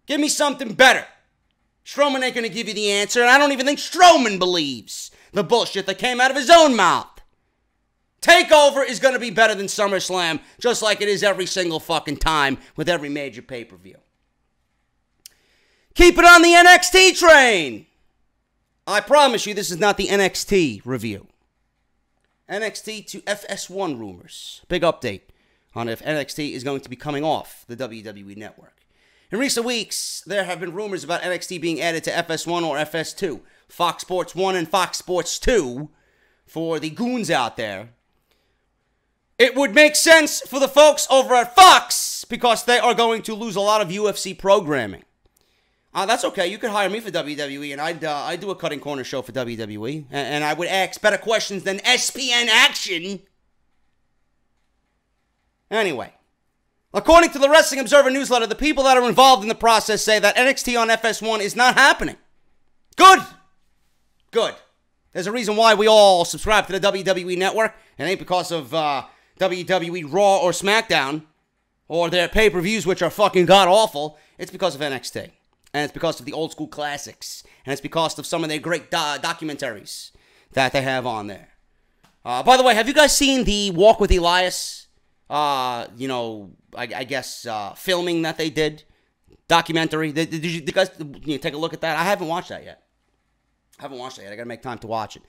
Give me something better. Strowman ain't going to give you the answer, and I don't even think Strowman believes the bullshit that came out of his own mouth. TakeOver is going to be better than SummerSlam, just like it is every single fucking time with every major pay-per-view. Keep it on the N X T train. I promise you this is not the N X T review. N X T to F S one rumors. Big update on if N X T is going to be coming off the W W E Network. In recent weeks, there have been rumors about N X T being added to F S one or F S two, Fox Sports one and Fox Sports two, for the goons out there. It would make sense for the folks over at Fox, because they are going to lose a lot of U F C programming. Uh, that's okay. You could hire me for W W E, and I'd, uh, I'd do a Cutting Corner show for W W E, and, and I would ask better questions than S P N Action. Anyway, according to the Wrestling Observer newsletter, the people that are involved in the process say that N X T on F S one is not happening. Good. Good. There's a reason why we all subscribe to the W W E Network. It ain't because of uh, W W E Raw or SmackDown or their pay-per-views, which are fucking god-awful. It's because of N X T. And it's because of the old-school classics. And it's because of some of their great do documentaries that they have on there. Uh, by the way, have you guys seen the Walk with Elias, uh, you know, I, I guess, uh, filming that they did? Documentary? Did, did, you, did you guys you know, take a look at that? I haven't watched that yet. I haven't watched it yet. I gotta make time to watch it.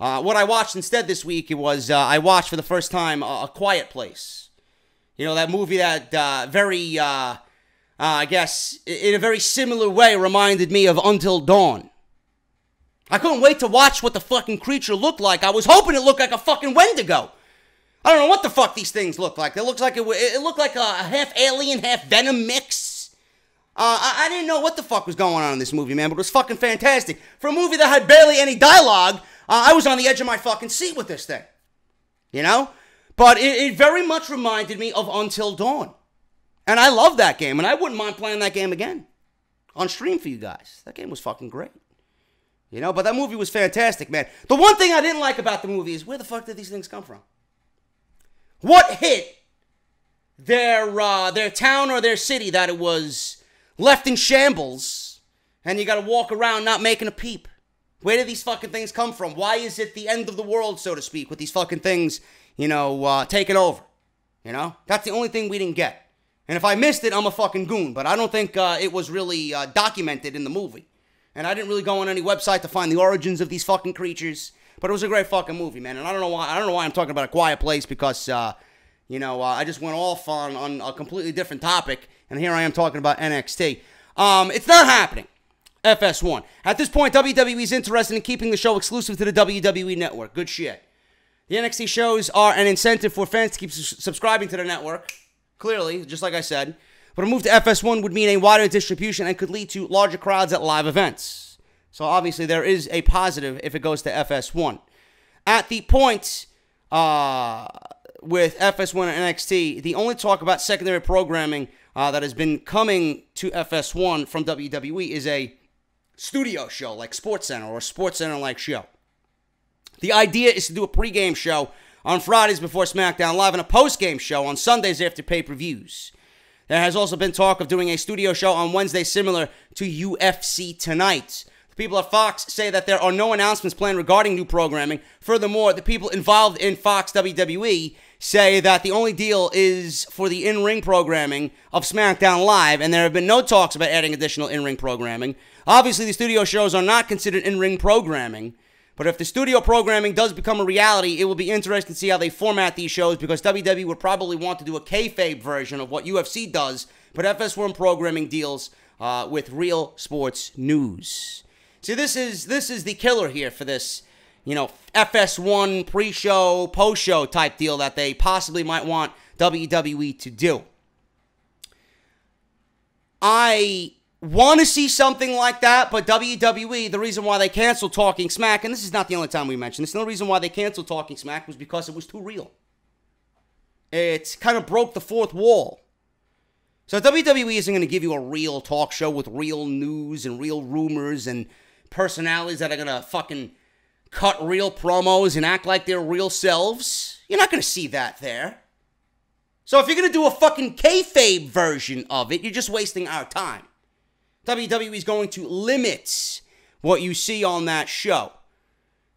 Uh, what I watched instead this week, it was, uh, I watched for the first time uh, A Quiet Place. You know, that movie that uh, very, uh, uh, I guess, in a very similar way reminded me of Until Dawn. I couldn't wait to watch what the fucking creature looked like. I was hoping it looked like a fucking Wendigo. I don't know what the fuck these things look like. It looked like, it, it looked like a half alien, half venom mix. Uh, I, I didn't know what the fuck was going on in this movie, man, but it was fucking fantastic. For a movie that had barely any dialogue, uh, I was on the edge of my fucking seat with this thing. You know? But it, it very much reminded me of Until Dawn. And I love that game, and I wouldn't mind playing that game again. On stream for you guys. That game was fucking great. You know? But that movie was fantastic, man. The one thing I didn't like about the movie is, where the fuck did these things come from? What hit their, uh, their town or their city that it was left in shambles, and you gotta walk around not making a peep? Where do these fucking things come from? Why is it the end of the world, so to speak, with these fucking things, you know, uh, taking over? You know? That's the only thing we didn't get. And if I missed it, I'm a fucking goon, but I don't think uh, it was really uh, documented in the movie. And I didn't really go on any website to find the origins of these fucking creatures, but it was a great fucking movie, man. And I don't know why, I don't know why I'm talking about A Quiet Place, because, uh, you know, uh, I just went off on, on a completely different topic, and here I am talking about N X T. Um, it's not happening. F S one. At this point, W W E is interested in keeping the show exclusive to the W W E Network. Good shit. The N X T shows are an incentive for fans to keep su subscribing to the network. Clearly, just like I said. But a move to F S one would mean a wider distribution and could lead to larger crowds at live events. So obviously there is a positive if it goes to F S one. At the point, uh... with F S one and N X T, the only talk about secondary programming uh, that has been coming to F S one from W W E is a studio show like SportsCenter or SportsCenter-like show. The idea is to do a pregame show on Fridays before SmackDown Live and a postgame show on Sundays after pay-per-views. There has also been talk of doing a studio show on Wednesday similar to U F C Tonight. People at Fox say that there are no announcements planned regarding new programming. Furthermore, the people involved in Fox W W E say that the only deal is for the in-ring programming of SmackDown Live, and there have been no talks about adding additional in-ring programming. Obviously, the studio shows are not considered in-ring programming, but if the studio programming does become a reality, it will be interesting to see how they format these shows, because W W E would probably want to do a kayfabe version of what U F C does, but F S one programming deals uh, with real sports news. See, this is this is the killer here for this, you know, F S one pre-show, post-show type deal that they possibly might want W W E to do. I want to see something like that, but W W E, the reason why they canceled Talking Smack, and this is not the only time we mentioned this, the only reason why they canceled Talking Smack was because it was too real. It kind of broke the fourth wall. So W W E isn't going to give you a real talk show with real news and real rumors and personalities that are going to fucking cut real promos and act like they're real selves. You're not going to see that there. So if you're going to do a fucking kayfabe version of it, you're just wasting our time. W W E is going to limit what you see on that show.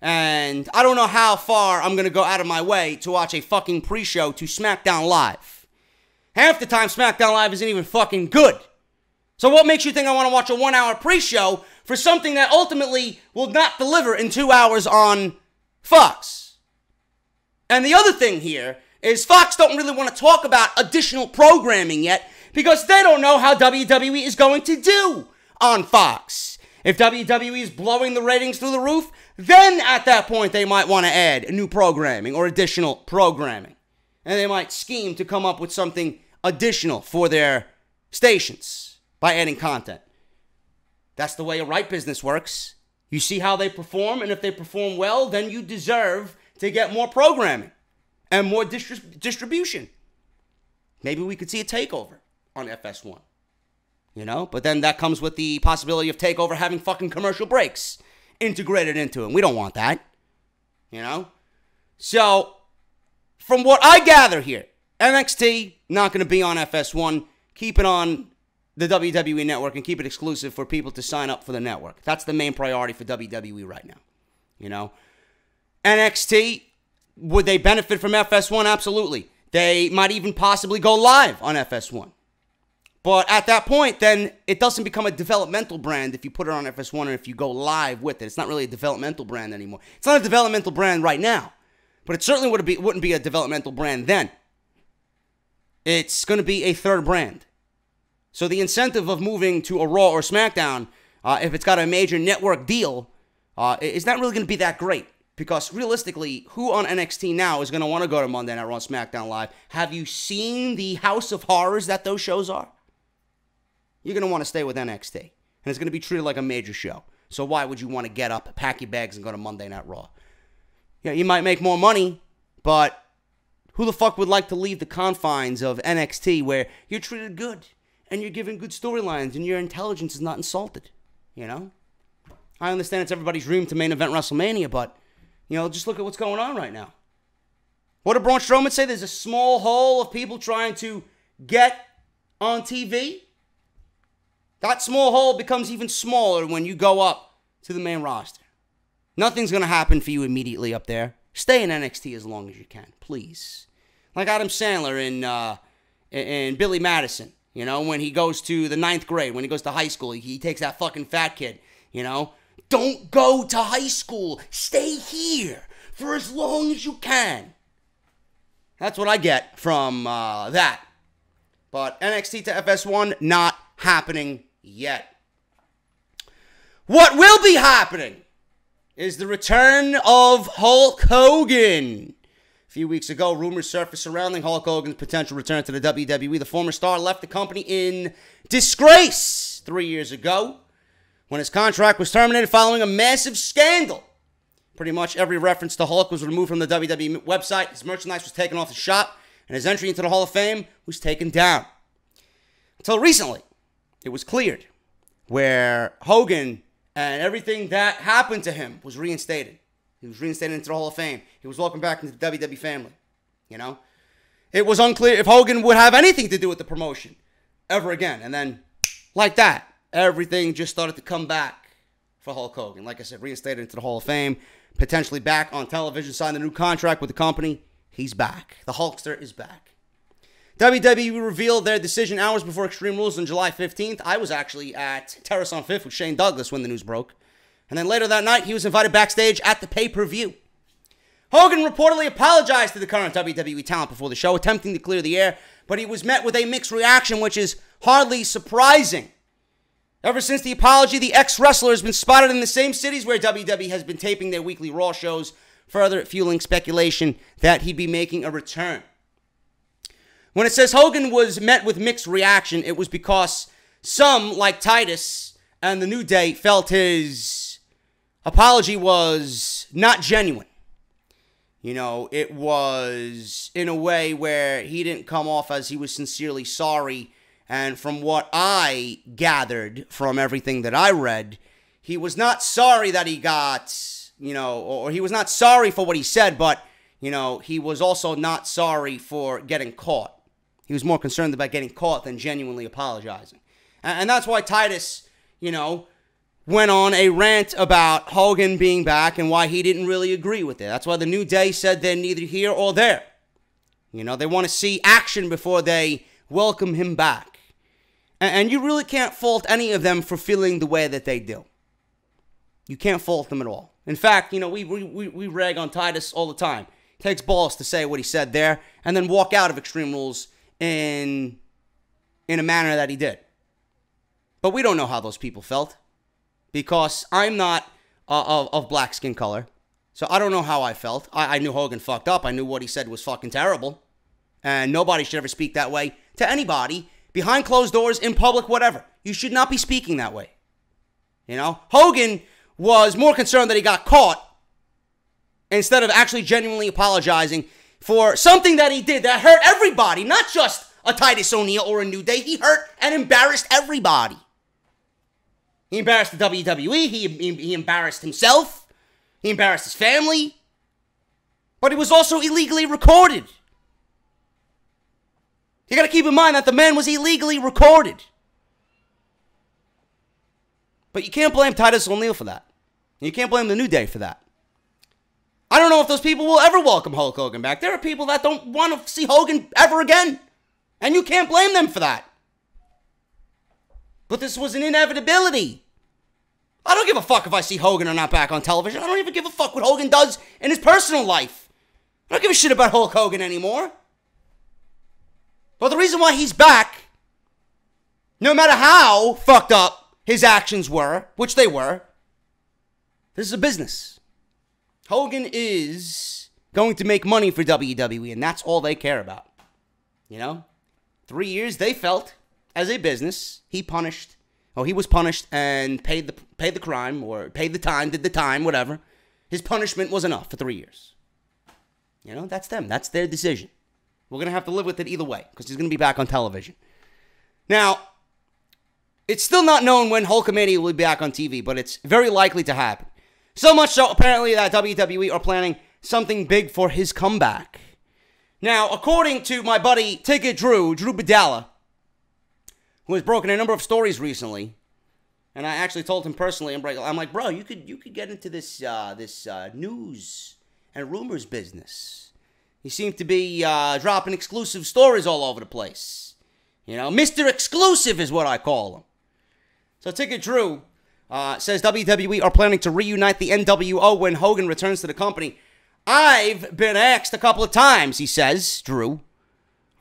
And I don't know how far I'm going to go out of my way to watch a fucking pre-show to SmackDown Live. Half the time, SmackDown Live isn't even fucking good. So what makes you think I want to watch a one-hour pre-show for something that ultimately will not deliver in two hours on Fox? And the other thing here is Fox don't really want to talk about additional programming yet because they don't know how W W E is going to do on Fox. If W W E is blowing the ratings through the roof, then at that point they might want to add new programming or additional programming. And they might scheme to come up with something additional for their stations by adding content. That's the way a right business works. You see how they perform, and if they perform well, then you deserve to get more programming and more distri- distribution. Maybe we could see a takeover on F S one. You know, but then that comes with the possibility of TakeOver having fucking commercial breaks integrated into it. We don't want that. You know? So, from what I gather here, N X T, not going to be on F S one. Keep it on the W W E Network and keep it exclusive for people to sign up for the network. That's the main priority for W W E right now. You know? N X T, would they benefit from F S one? Absolutely. They might even possibly go live on F S one. But at that point, then, it doesn't become a developmental brand if you put it on F S one or if you go live with it. It's not really a developmental brand anymore. It's not a developmental brand right now. But it certainly would be, wouldn't be a developmental brand then. It's going to be a third brand. So the incentive of moving to a Raw or SmackDown, uh, if it's got a major network deal, uh, is not really going to be that great. Because realistically, who on N X T now is going to want to go to Monday Night Raw and SmackDown Live? Have you seen the house of horrors that those shows are? You're going to want to stay with N X T. And it's going to be treated like a major show. So why would you want to get up, pack your bags, and go to Monday Night Raw? Yeah, you might make more money, but who the fuck would like to leave the confines of N X T where you're treated good, and you're given good storylines, and your intelligence is not insulted, you know? I understand it's everybody's dream to main event WrestleMania, but, you know, just look at what's going on right now. What did Braun Strowman say? There's a small hole of people trying to get on T V. That small hole becomes even smaller when you go up to the main roster. Nothing's going to happen for you immediately up there. Stay in N X T as long as you can, please. Like Adam Sandler and, uh, and Billy Madison, you know, when he goes to the ninth grade, when he goes to high school, he, he takes that fucking fat kid, you know. Don't go to high school. Stay here for as long as you can. That's what I get from uh, that. But N X T to F S one, not happening yet. What will be happening is the return of Hulk Hogan. A few weeks ago, rumors surfaced surrounding Hulk Hogan's potential return to the W W E. The former star left the company in disgrace three years ago when his contract was terminated following a massive scandal. Pretty much every reference to Hulk was removed from the W W E website. His merchandise was taken off the shop, and his entry into the Hall of Fame was taken down. Until recently, it was cleared where Hogan and everything that happened to him was reinstated. He was reinstated into the Hall of Fame. He was welcomed back into the W W E family. You know? It was unclear if Hogan would have anything to do with the promotion ever again. And then, like that, everything just started to come back for Hulk Hogan. Like I said, reinstated into the Hall of Fame, potentially back on television, signed a new contract with the company. He's back. The Hulkster is back. W W E revealed their decision hours before Extreme Rules on July fifteenth. I was actually at Terrace on fifth with Shane Douglas when the news broke. And then later that night, he was invited backstage at the pay-per-view. Hogan reportedly apologized to the current W W E talent before the show, attempting to clear the air, but he was met with a mixed reaction, which is hardly surprising. Ever since the apology, the ex-wrestler has been spotted in the same cities where W W E has been taping their weekly Raw shows, further fueling speculation that he'd be making a return. When it says Hogan was met with mixed reaction, it was because some, like Titus and the New Day, felt his apology was not genuine. You know, it was in a way where he didn't come off as he was sincerely sorry. And from what I gathered from everything that I read, he was not sorry that he got, you know, or he was not sorry for what he said, but, you know, he was also not sorry for getting caught. He was more concerned about getting caught than genuinely apologizing. And that's why Titus, you know, went on a rant about Hogan being back and why he didn't really agree with it. That's why the New Day said they're neither here or there. You know, they want to see action before they welcome him back. And you really can't fault any of them for feeling the way that they do. You can't fault them at all. In fact, you know, we, we, we rag on Titus all the time. Takes balls to say what he said there and then walk out of Extreme Rules in, in a manner that he did. But we don't know how those people felt because I'm not uh, of, of black skin color. So I don't know how I felt. I, I knew Hogan fucked up. I knew what he said was fucking terrible. And nobody should ever speak that way to anybody, behind closed doors, in public, whatever. You should not be speaking that way. You know? Hogan was more concerned that he got caught instead of actually genuinely apologizing for something that he did that hurt everybody, not just a Titus O'Neil or a New Day. He hurt and embarrassed everybody. He embarrassed the W W E. He, he, he embarrassed himself. He embarrassed his family. But it was also illegally recorded. You gotta keep in mind that the man was illegally recorded. But you can't blame Titus O'Neil for that. You can't blame the New Day for that. I don't know if those people will ever welcome Hulk Hogan back. There are people that don't want to see Hogan ever again. And you can't blame them for that. But this was an inevitability. I don't give a fuck if I see Hogan or not back on television. I don't even give a fuck what Hogan does in his personal life. I don't give a shit about Hulk Hogan anymore. But the reason why he's back, no matter how fucked up his actions were, which they were, this is a business. Hogan is going to make money for W W E, and that's all they care about. You know? Three years, they felt, as a business, he punished, oh, he was punished and paid the, paid the crime, or paid the time, did the time, whatever. His punishment was enough for three years. You know, that's them. That's their decision. We're going to have to live with it either way, because he's going to be back on television. Now, it's still not known when Hulkamania will be back on T V, but it's very likely to happen. So much so, apparently, that W W E are planning something big for his comeback. Now, according to my buddy, Ticket Drew, Drew Bedalla, who has broken a number of stories recently, and I actually told him personally, I'm like, bro, you could you could get into this, uh, this uh, news and rumors business. He seemed to be uh, dropping exclusive stories all over the place. You know, Mister Exclusive is what I call him. So Ticket Drew uh, says W W E are planning to reunite the N W O when Hogan returns to the company. I've been asked a couple of times, he says, Drew,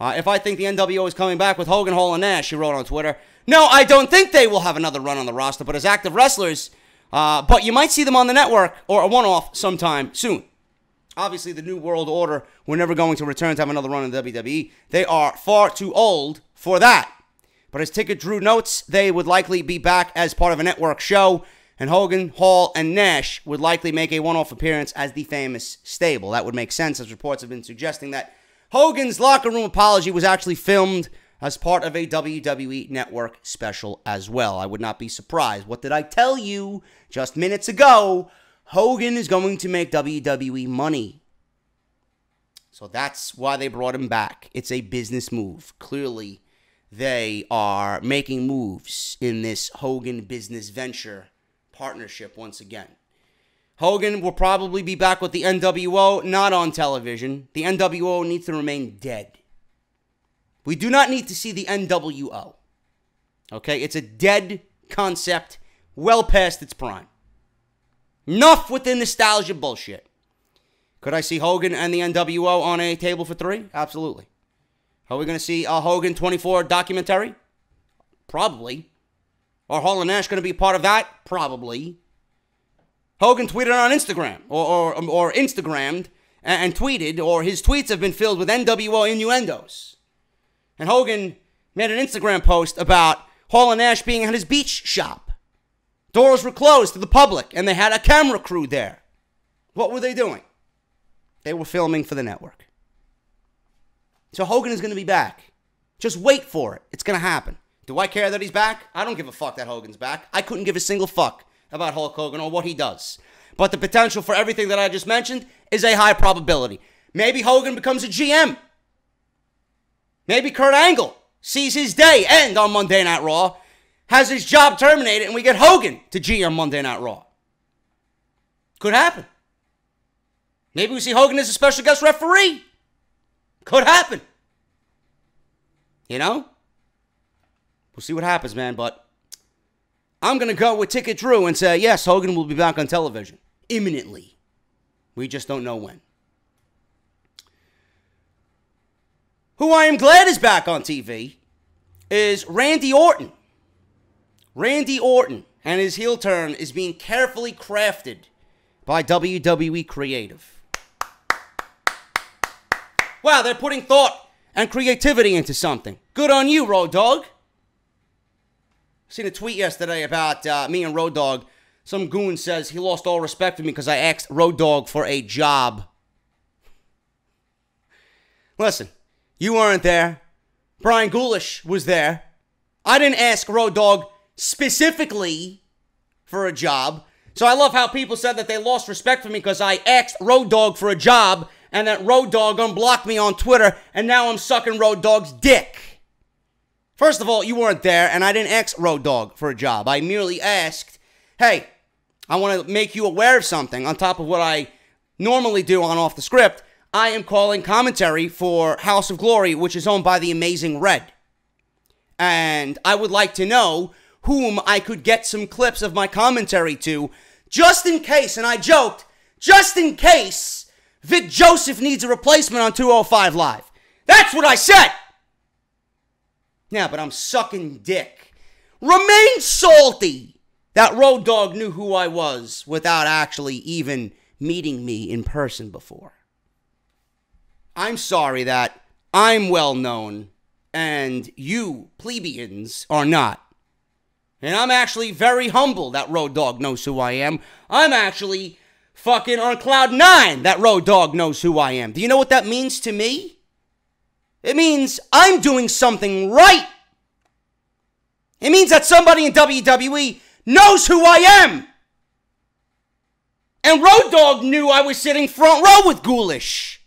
uh, if I think the N W O is coming back with Hogan, Hall, and Nash, he wrote on Twitter. No, I don't think they will have another run on the roster, but as active wrestlers, uh, but you might see them on the network or a one-off sometime soon. Obviously, the New World Order were never going to return to have another run in W W E. They are far too old for that. But as Ticket Drew notes, they would likely be back as part of a network show, and Hogan, Hall, and Nash would likely make a one-off appearance as the Famous Stable. That would make sense, as reports have been suggesting that Hogan's locker room apology was actually filmed as part of a W W E Network special as well. I would not be surprised. What did I tell you just minutes ago? Hogan is going to make W W E money. So that's why they brought him back. It's a business move. Clearly, they are making moves in this Hogan business venture partnership once again. Hogan will probably be back with the N W O, not on television. The N W O needs to remain dead. We do not need to see the N W O. Okay? It's a dead concept, well past its prime. Enough with the nostalgia bullshit. Could I see Hogan and the N W O on a table for three? Absolutely. Are we going to see a Hogan twenty-four documentary? Probably. Are Hall and Nash going to be part of that? Probably. Hogan tweeted on Instagram, or, or, or Instagrammed and, and tweeted, or his tweets have been filled with N W O innuendos. And Hogan made an Instagram post about Hall and Nash being at his beach shop. Doors were closed to the public, and they had a camera crew there. What were they doing? They were filming for the network. So Hogan is going to be back. Just wait for it. It's going to happen. Do I care that he's back? I don't give a fuck that Hogan's back. I couldn't give a single fuck about Hulk Hogan or what he does. But the potential for everything that I just mentioned is a high probability. Maybe Hogan becomes a G M. Maybe Kurt Angle sees his day end on Monday Night Raw, has his job terminated, and we get Hogan to G M Monday Night Raw. Could happen. Maybe we see Hogan as a special guest referee. Could happen. You know? We'll see what happens, man, but I'm going to go with Ticket Drew and say, yes, Hogan will be back on television imminently. We just don't know when. who I am glad is back on T V, is Randy Orton. Randy Orton and his heel turn is being carefully crafted by W W E Creative. Wow, they're putting thought and creativity into something. Good on you, Road Dogg. I seen a tweet yesterday about uh, me and Road Dogg. Some goon says he lost all respect for me because I asked Road Dogg for a job. Listen, you weren't there. Brian Gulish was there. I didn't ask Road Dogg specifically for a job. So I love how people said that they lost respect for me because I asked Road Dogg for a job and that Road Dogg unblocked me on Twitter and now I'm sucking Road Dogg's dick. First of all, you weren't there and I didn't ask Road Dogg for a job. I merely asked, hey, I want to make you aware of something on top of what I normally do on Off the Script. I am calling commentary for House of Glory, which is owned by the Amazing Red. And I would like to know whom I could get some clips of my commentary to, just in case, and I joked, just in case Vic Joseph needs a replacement on two oh five Live. That's what I said! Yeah, but I'm sucking dick. Remain salty that Road Dogg knew who I was without actually even meeting me in person before. I'm sorry that I'm well known and you plebeians are not. And I'm actually very humble that Road Dogg knows who I am. I'm actually fucking on cloud nine that Road Dogg knows who I am. Do you know what that means to me? It means I'm doing something right. It means that somebody in W W E knows who I am. And Road Dogg knew I was sitting front row with Gulish.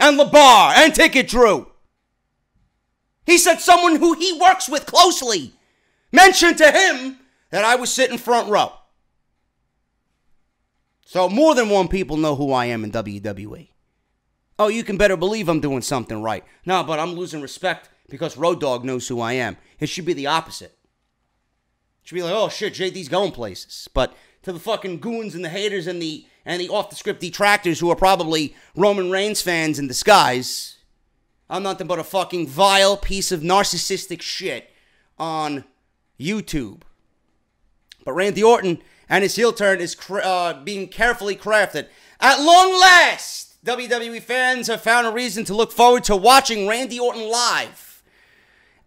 And LaBar. And Ticket Drew. He said someone who he works with closely mentioned to him that I was sitting front row. So more than one people know who I am in W W E. Oh, you can better believe I'm doing something right. No, but I'm losing respect because Road Dogg knows who I am. It should be the opposite. It should be like, oh shit, J D's going places. But to the fucking goons and the haters and the and the off-the-script detractors who are probably Roman Reigns fans in disguise, I'm nothing but a fucking vile piece of narcissistic shit on YouTube. But Randy Orton and his heel turn is uh, being carefully crafted. At long last, W W E fans have found a reason to look forward to watching Randy Orton live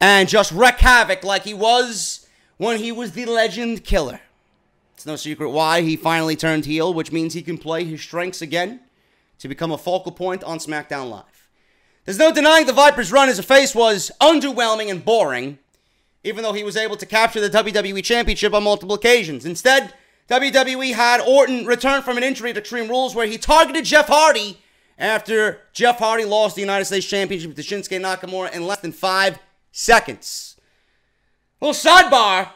and just wreak havoc like he was when he was the Legend Killer. It's no secret why he finally turned heel, which means he can play his strengths again to become a focal point on SmackDown Live. There's no denying the Viper's run as a face was underwhelming and boring, even though he was able to capture the W W E Championship on multiple occasions. Instead, W W E had Orton return from an injury to Extreme Rules where he targeted Jeff Hardy after Jeff Hardy lost the United States Championship to Shinsuke Nakamura in less than five seconds. Little sidebar,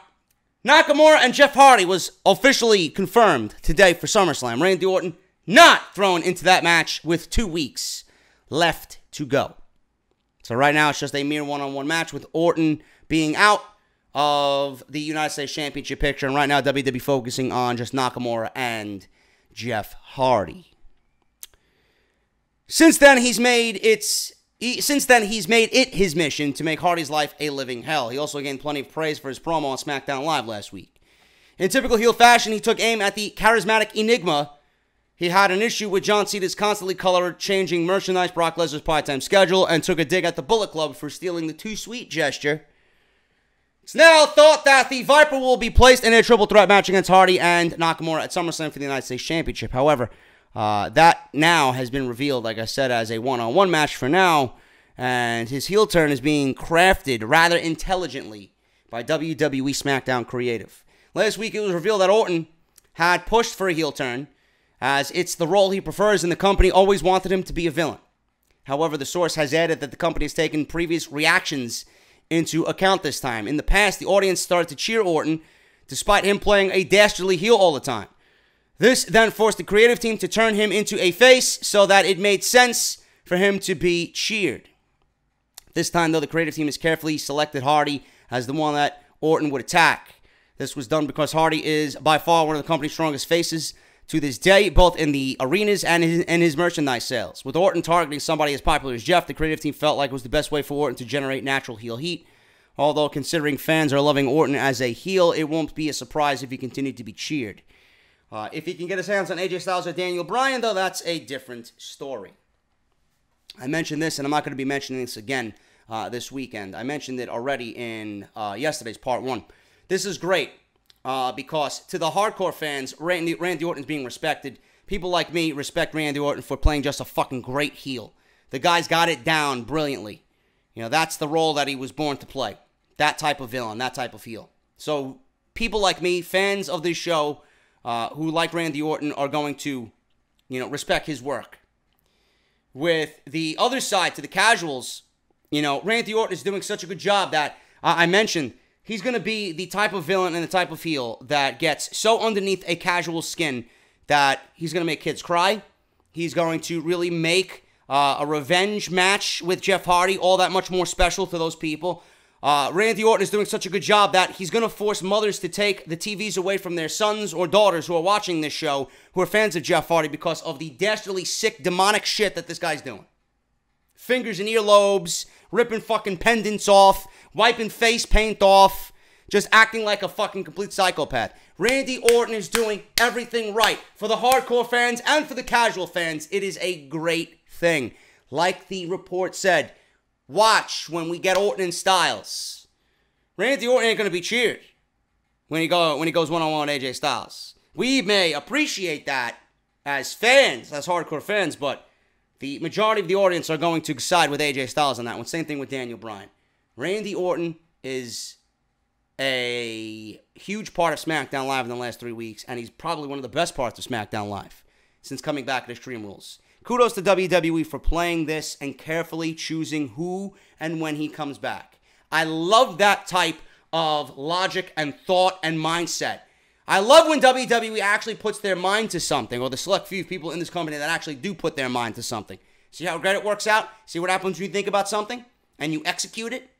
Nakamura and Jeff Hardy was officially confirmed today for SummerSlam. Randy Orton not thrown into that match with two weeks left to go. So right now, it's just a mere one-on-one match with Orton being out of the United States Championship picture. And right now, W W E focusing on just Nakamura and Jeff Hardy. Since then, he's made it's he, since then he's made it his mission to make Hardy's life a living hell. He also gained plenty of praise for his promo on SmackDown Live last week. In typical heel fashion, he took aim at the charismatic Enigma. He had an issue with John Cena's constantly color-changing merchandise, Brock Lesnar's part-time schedule, and took a dig at the Bullet Club for stealing the too sweet gesture. It's now thought that the Viper will be placed in a triple threat match against Hardy and Nakamura at SummerSlam for the United States Championship. However, uh, that now has been revealed, like I said, as a one-on-one match for now, and his heel turn is being crafted rather intelligently by W W E SmackDown Creative. Last week, it was revealed that Orton had pushed for a heel turn, as it's the role he prefers and the company always wanted him to be a villain. However, the source has added that the company has taken previous reactions into account this time. In the past, the audience started to cheer Orton, despite him playing a dastardly heel all the time. This then forced the creative team to turn him into a face so that it made sense for him to be cheered. This time, though, the creative team has carefully selected Hardy as the one that Orton would attack. This was done because Hardy is by far one of the company's strongest faces, to this day, both in the arenas and his, and his merchandise sales. With Orton targeting somebody as popular as Jeff, the creative team felt like it was the best way for Orton to generate natural heel heat. Although, considering fans are loving Orton as a heel, it won't be a surprise if he continued to be cheered. Uh, if he can get his hands on A J Styles or Daniel Bryan, though, that's a different story. I mentioned this, and I'm not going to be mentioning this again uh, this weekend. I mentioned it already in uh, yesterday's part one. This is great uh, because to the hardcore fans, Randy, Randy Orton's being respected. People like me respect Randy Orton for playing just a fucking great heel. The guy's got it down brilliantly. You know, that's the role that he was born to play. That type of villain, that type of heel. So people like me, fans of this show, uh, who like Randy Orton are going to, you know, respect his work. With the other side, to the casuals, you know, Randy Orton is doing such a good job that uh, I mentioned he's going to be the type of villain and the type of heel that gets so underneath a casual skin that he's going to make kids cry. He's going to really make uh, a revenge match with Jeff Hardy all that much more special to those people. Uh, Randy Orton is doing such a good job that he's going to force mothers to take the T Vs away from their sons or daughters who are watching this show, who are fans of Jeff Hardy, because of the dastardly, sick, demonic shit that this guy's doing. Fingers and earlobes, ripping fucking pendants off, wiping face paint off, just acting like a fucking complete psychopath. Randy Orton is doing everything right for the hardcore fans and for the casual fans. It is a great thing. Like the report said, watch when we get Orton and Styles. Randy Orton ain't going to be cheered when he, go, when he goes one-on-one with A J Styles. We may appreciate that as fans, as hardcore fans, but the majority of the audience are going to side with A J Styles on that one. Same thing with Daniel Bryan. Randy Orton is a huge part of SmackDown Live in the last three weeks, and he's probably one of the best parts of SmackDown Live since coming back at Extreme Rules. Kudos to W W E for playing this and carefully choosing who and when he comes back. I love that type of logic and thought and mindset. I love when W W E actually puts their mind to something, or the select few people in this company that actually do put their mind to something. See how great it works out? See what happens when you think about something and you execute it?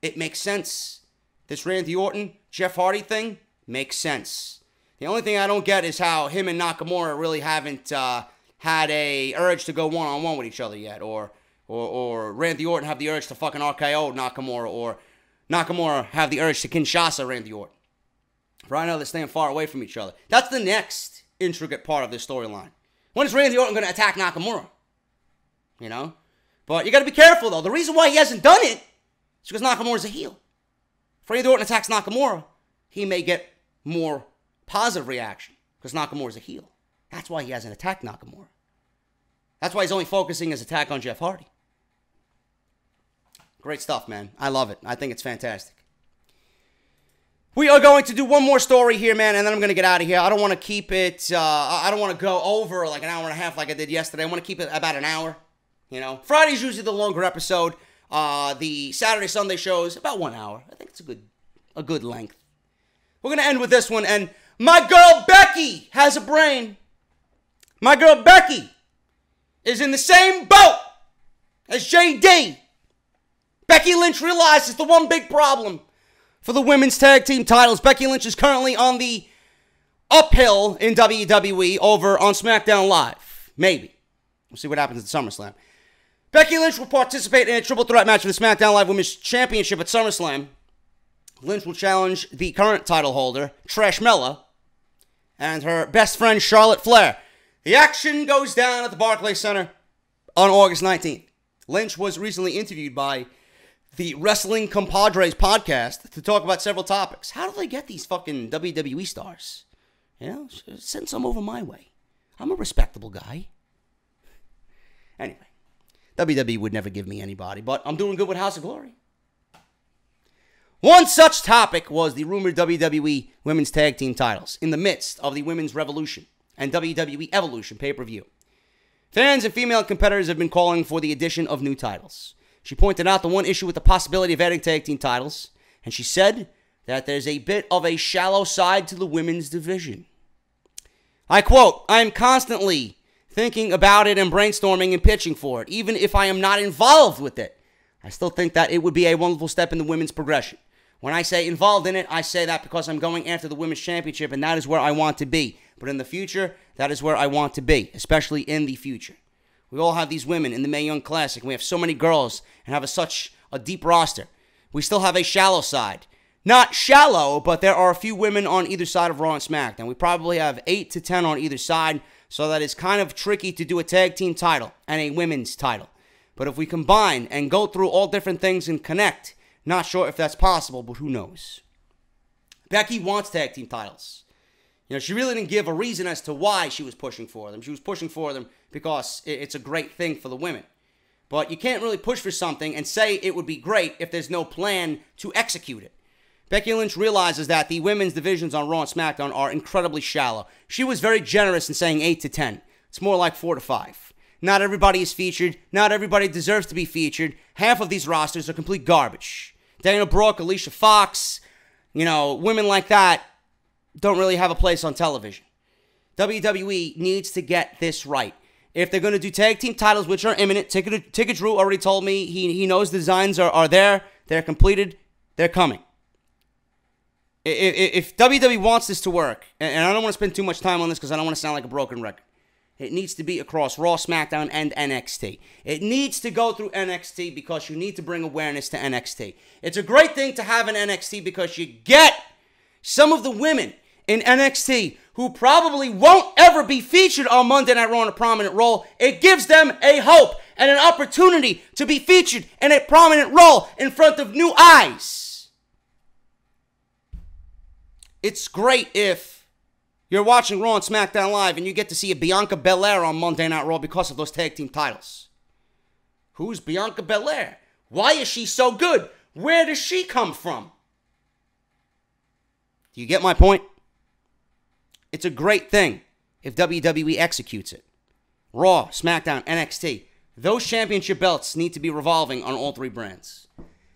It makes sense. This Randy Orton, Jeff Hardy thing makes sense. The only thing I don't get is how him and Nakamura really haven't... Uh, had a urge to go one-on-one with each other yet, or, or or Randy Orton have the urge to fucking R K O Nakamura, or Nakamura have the urge to Kinshasa Randy Orton. Right now, they're staying far away from each other. That's the next intricate part of this storyline. When is Randy Orton going to attack Nakamura? You know? But you got to be careful, though. The reason why he hasn't done it is because Nakamura's a heel. If Randy Orton attacks Nakamura, he may get more positive reaction because Nakamura's a heel. That's why he hasn't attacked Nakamura. That's why he's only focusing his attack on Jeff Hardy. Great stuff, man. I love it. I think it's fantastic. We are going to do one more story here, man, and then I'm going to get out of here. I don't want to keep it, uh, I don't want to go over like an hour and a half like I did yesterday. I want to keep it about an hour, you know. Friday's usually the longer episode. Uh, the Saturday, Sunday shows, about one hour. I think it's a good, a good length. We're going to end with this one, and my girl Becky has a brain. My girl Becky is in the same boat as J D. Becky Lynch realizes the one big problem for the women's tag team titles. Becky Lynch is currently on the uphill in W W E over on SmackDown Live. Maybe. We'll see what happens at SummerSlam. Becky Lynch will participate in a triple threat match for the SmackDown Live Women's Championship at SummerSlam. Lynch will challenge the current title holder, Trish Mella, and her best friend, Charlotte Flair. The action goes down at the Barclays Center on August nineteenth. Lynch was recently interviewed by the Wrestling Compadres podcast to talk about several topics. How do they get these fucking W W E stars? You know, send some over my way. I'm a respectable guy. Anyway, W W E would never give me anybody, but I'm doing good with House of Glory. One such topic was the rumored W W E women's tag team titles in the midst of the women's revolution and W W E Evolution pay-per-view. Fans and female competitors have been calling for the addition of new titles. She pointed out the one issue with the possibility of adding tag team titles, and she said that there's a bit of a shallow side to the women's division. I quote, "I am constantly thinking about it and brainstorming and pitching for it, even if I am not involved with it. I still think that it would be a wonderful step in the women's progression. When I say involved in it, I say that because I'm going after the Women's Championship, and that is where I want to be. But in the future, that is where I want to be, especially in the future. We all have these women in the Mae Young Classic. We have so many girls and have a, such a deep roster. We still have a shallow side. Not shallow, but there are a few women on either side of Raw and SmackDown. We probably have eight to ten on either side, so that is kind of tricky to do a tag team title and a women's title. But if we combine and go through all different things and connect, not sure if that's possible, but who knows. Becky wants tag team titles. You know, she really didn't give a reason as to why she was pushing for them. She was pushing for them because it's a great thing for the women. But you can't really push for something and say it would be great if there's no plan to execute it. Becky Lynch realizes that the women's divisions on Raw and SmackDown are incredibly shallow. She was very generous in saying eight to ten. It's more like four to five. Not everybody is featured. Not everybody deserves to be featured. Half of these rosters are complete garbage. Dana Brooke, Alicia Fox, you know, women like that don't really have a place on television. W W E needs to get this right. If they're going to do tag team titles, which are imminent, Ticket, Ticket Drew already told me he, he knows the designs are, are there. They're completed. They're coming. If W W E wants this to work, and I don't want to spend too much time on this because I don't want to sound like a broken record, it needs to be across Raw, SmackDown, and N X T. It needs to go through N X T because you need to bring awareness to N X T. It's a great thing to have in N X T because you get some of the women in N X T who probably won't ever be featured on Monday Night Raw in a prominent role. It gives them a hope and an opportunity to be featured in a prominent role in front of new eyes. It's great if you're watching Raw and SmackDown Live and you get to see a Bianca Belair on Monday Night Raw because of those tag team titles. Who's Bianca Belair? Why is she so good? Where does she come from? Do you get my point? It's a great thing if W W E executes it. Raw, SmackDown, N X T. Those championship belts need to be revolving on all three brands.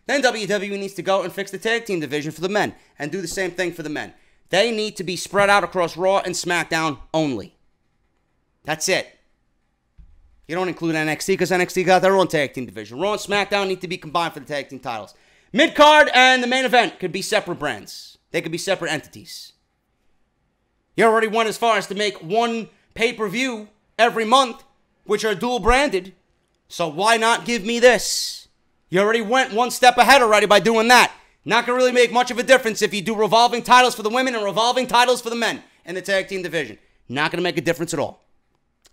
Then W W E needs to go and fix the tag team division for the men and do the same thing for the men. They need to be spread out across Raw and SmackDown only. That's it. You don't include N X T because N X T got their own tag team division. Raw and SmackDown need to be combined for the tag team titles. Mid-card and the main event could be separate brands. They could be separate entities. You already went as far as to make one pay-per-view every month, which are dual-branded. So why not give me this? You already went one step ahead already by doing that. Not going to really make much of a difference if you do revolving titles for the women and revolving titles for the men in the tag team division. Not going to make a difference at all.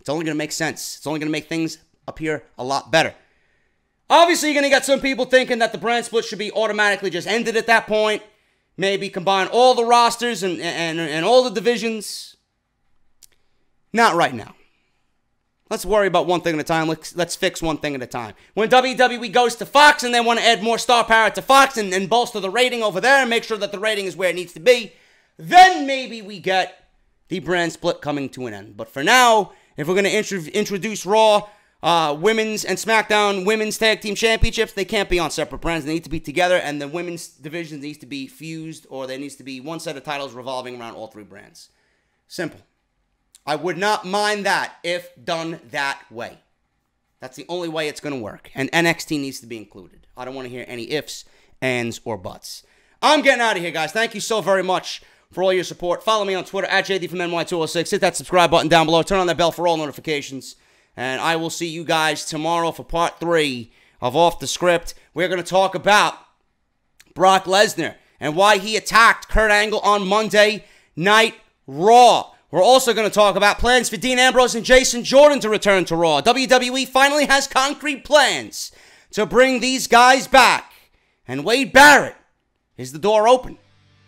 It's only going to make sense. It's only going to make things appear a lot better. Obviously, you're going to get some people thinking that the brand split should be automatically just ended at that point. Maybe combine all the rosters and, and, and all the divisions. Not right now. Let's worry about one thing at a time. Let's, let's fix one thing at a time. When W W E goes to Fox and they want to add more star power to Fox and, and bolster the rating over there and make sure that the rating is where it needs to be, then maybe we get the brand split coming to an end. But for now, if we're going to intro introduce Raw, uh, Women's and SmackDown Women's Tag Team Championships, they can't be on separate brands. They need to be together, and the women's division needs to be fused, or there needs to be one set of titles revolving around all three brands. Simple. I would not mind that if done that way. That's the only way it's going to work. And N X T needs to be included. I don't want to hear any ifs, ands, or buts. I'm getting out of here, guys. Thank you so very much for all your support. Follow me on Twitter, at J D From N Y two oh six. Hit that subscribe button down below. Turn on that bell for all notifications. And I will see you guys tomorrow for part three of Off the Script. We're going to talk about Brock Lesnar and why he attacked Kurt Angle on Monday Night Raw. We're also going to talk about plans for Dean Ambrose and Jason Jordan to return to Raw. W W E finally has concrete plans to bring these guys back. And Wade Barrett, is the door open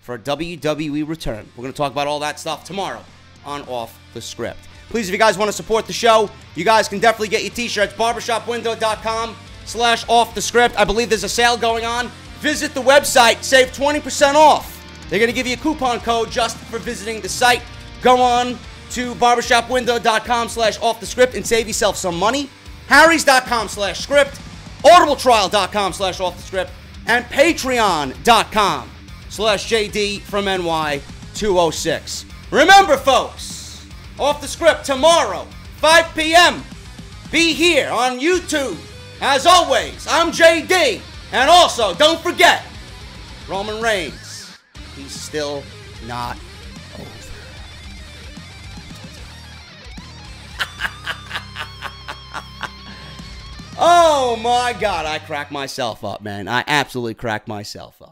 for a W W E return? We're going to talk about all that stuff tomorrow on Off the Script. Please, if you guys want to support the show, you guys can definitely get your t-shirts. Barbershop Window dot com slash Off the Script. I believe there's a sale going on. Visit the website. Save twenty percent off. They're going to give you a coupon code just for visiting the site. Go on to Barbershop Window dot com slash Off the Script and save yourself some money. Harry's dot com slash Script. Audible Trial dot com slash Off the Script. And Patreon dot com slash J D From N Y two oh six. Remember, folks, Off the Script tomorrow, five P M Be here on YouTube. As always, I'm J D. And also, don't forget, Roman Reigns, he's still not over. Oh my God, I cracked myself up, man. I absolutely cracked myself up.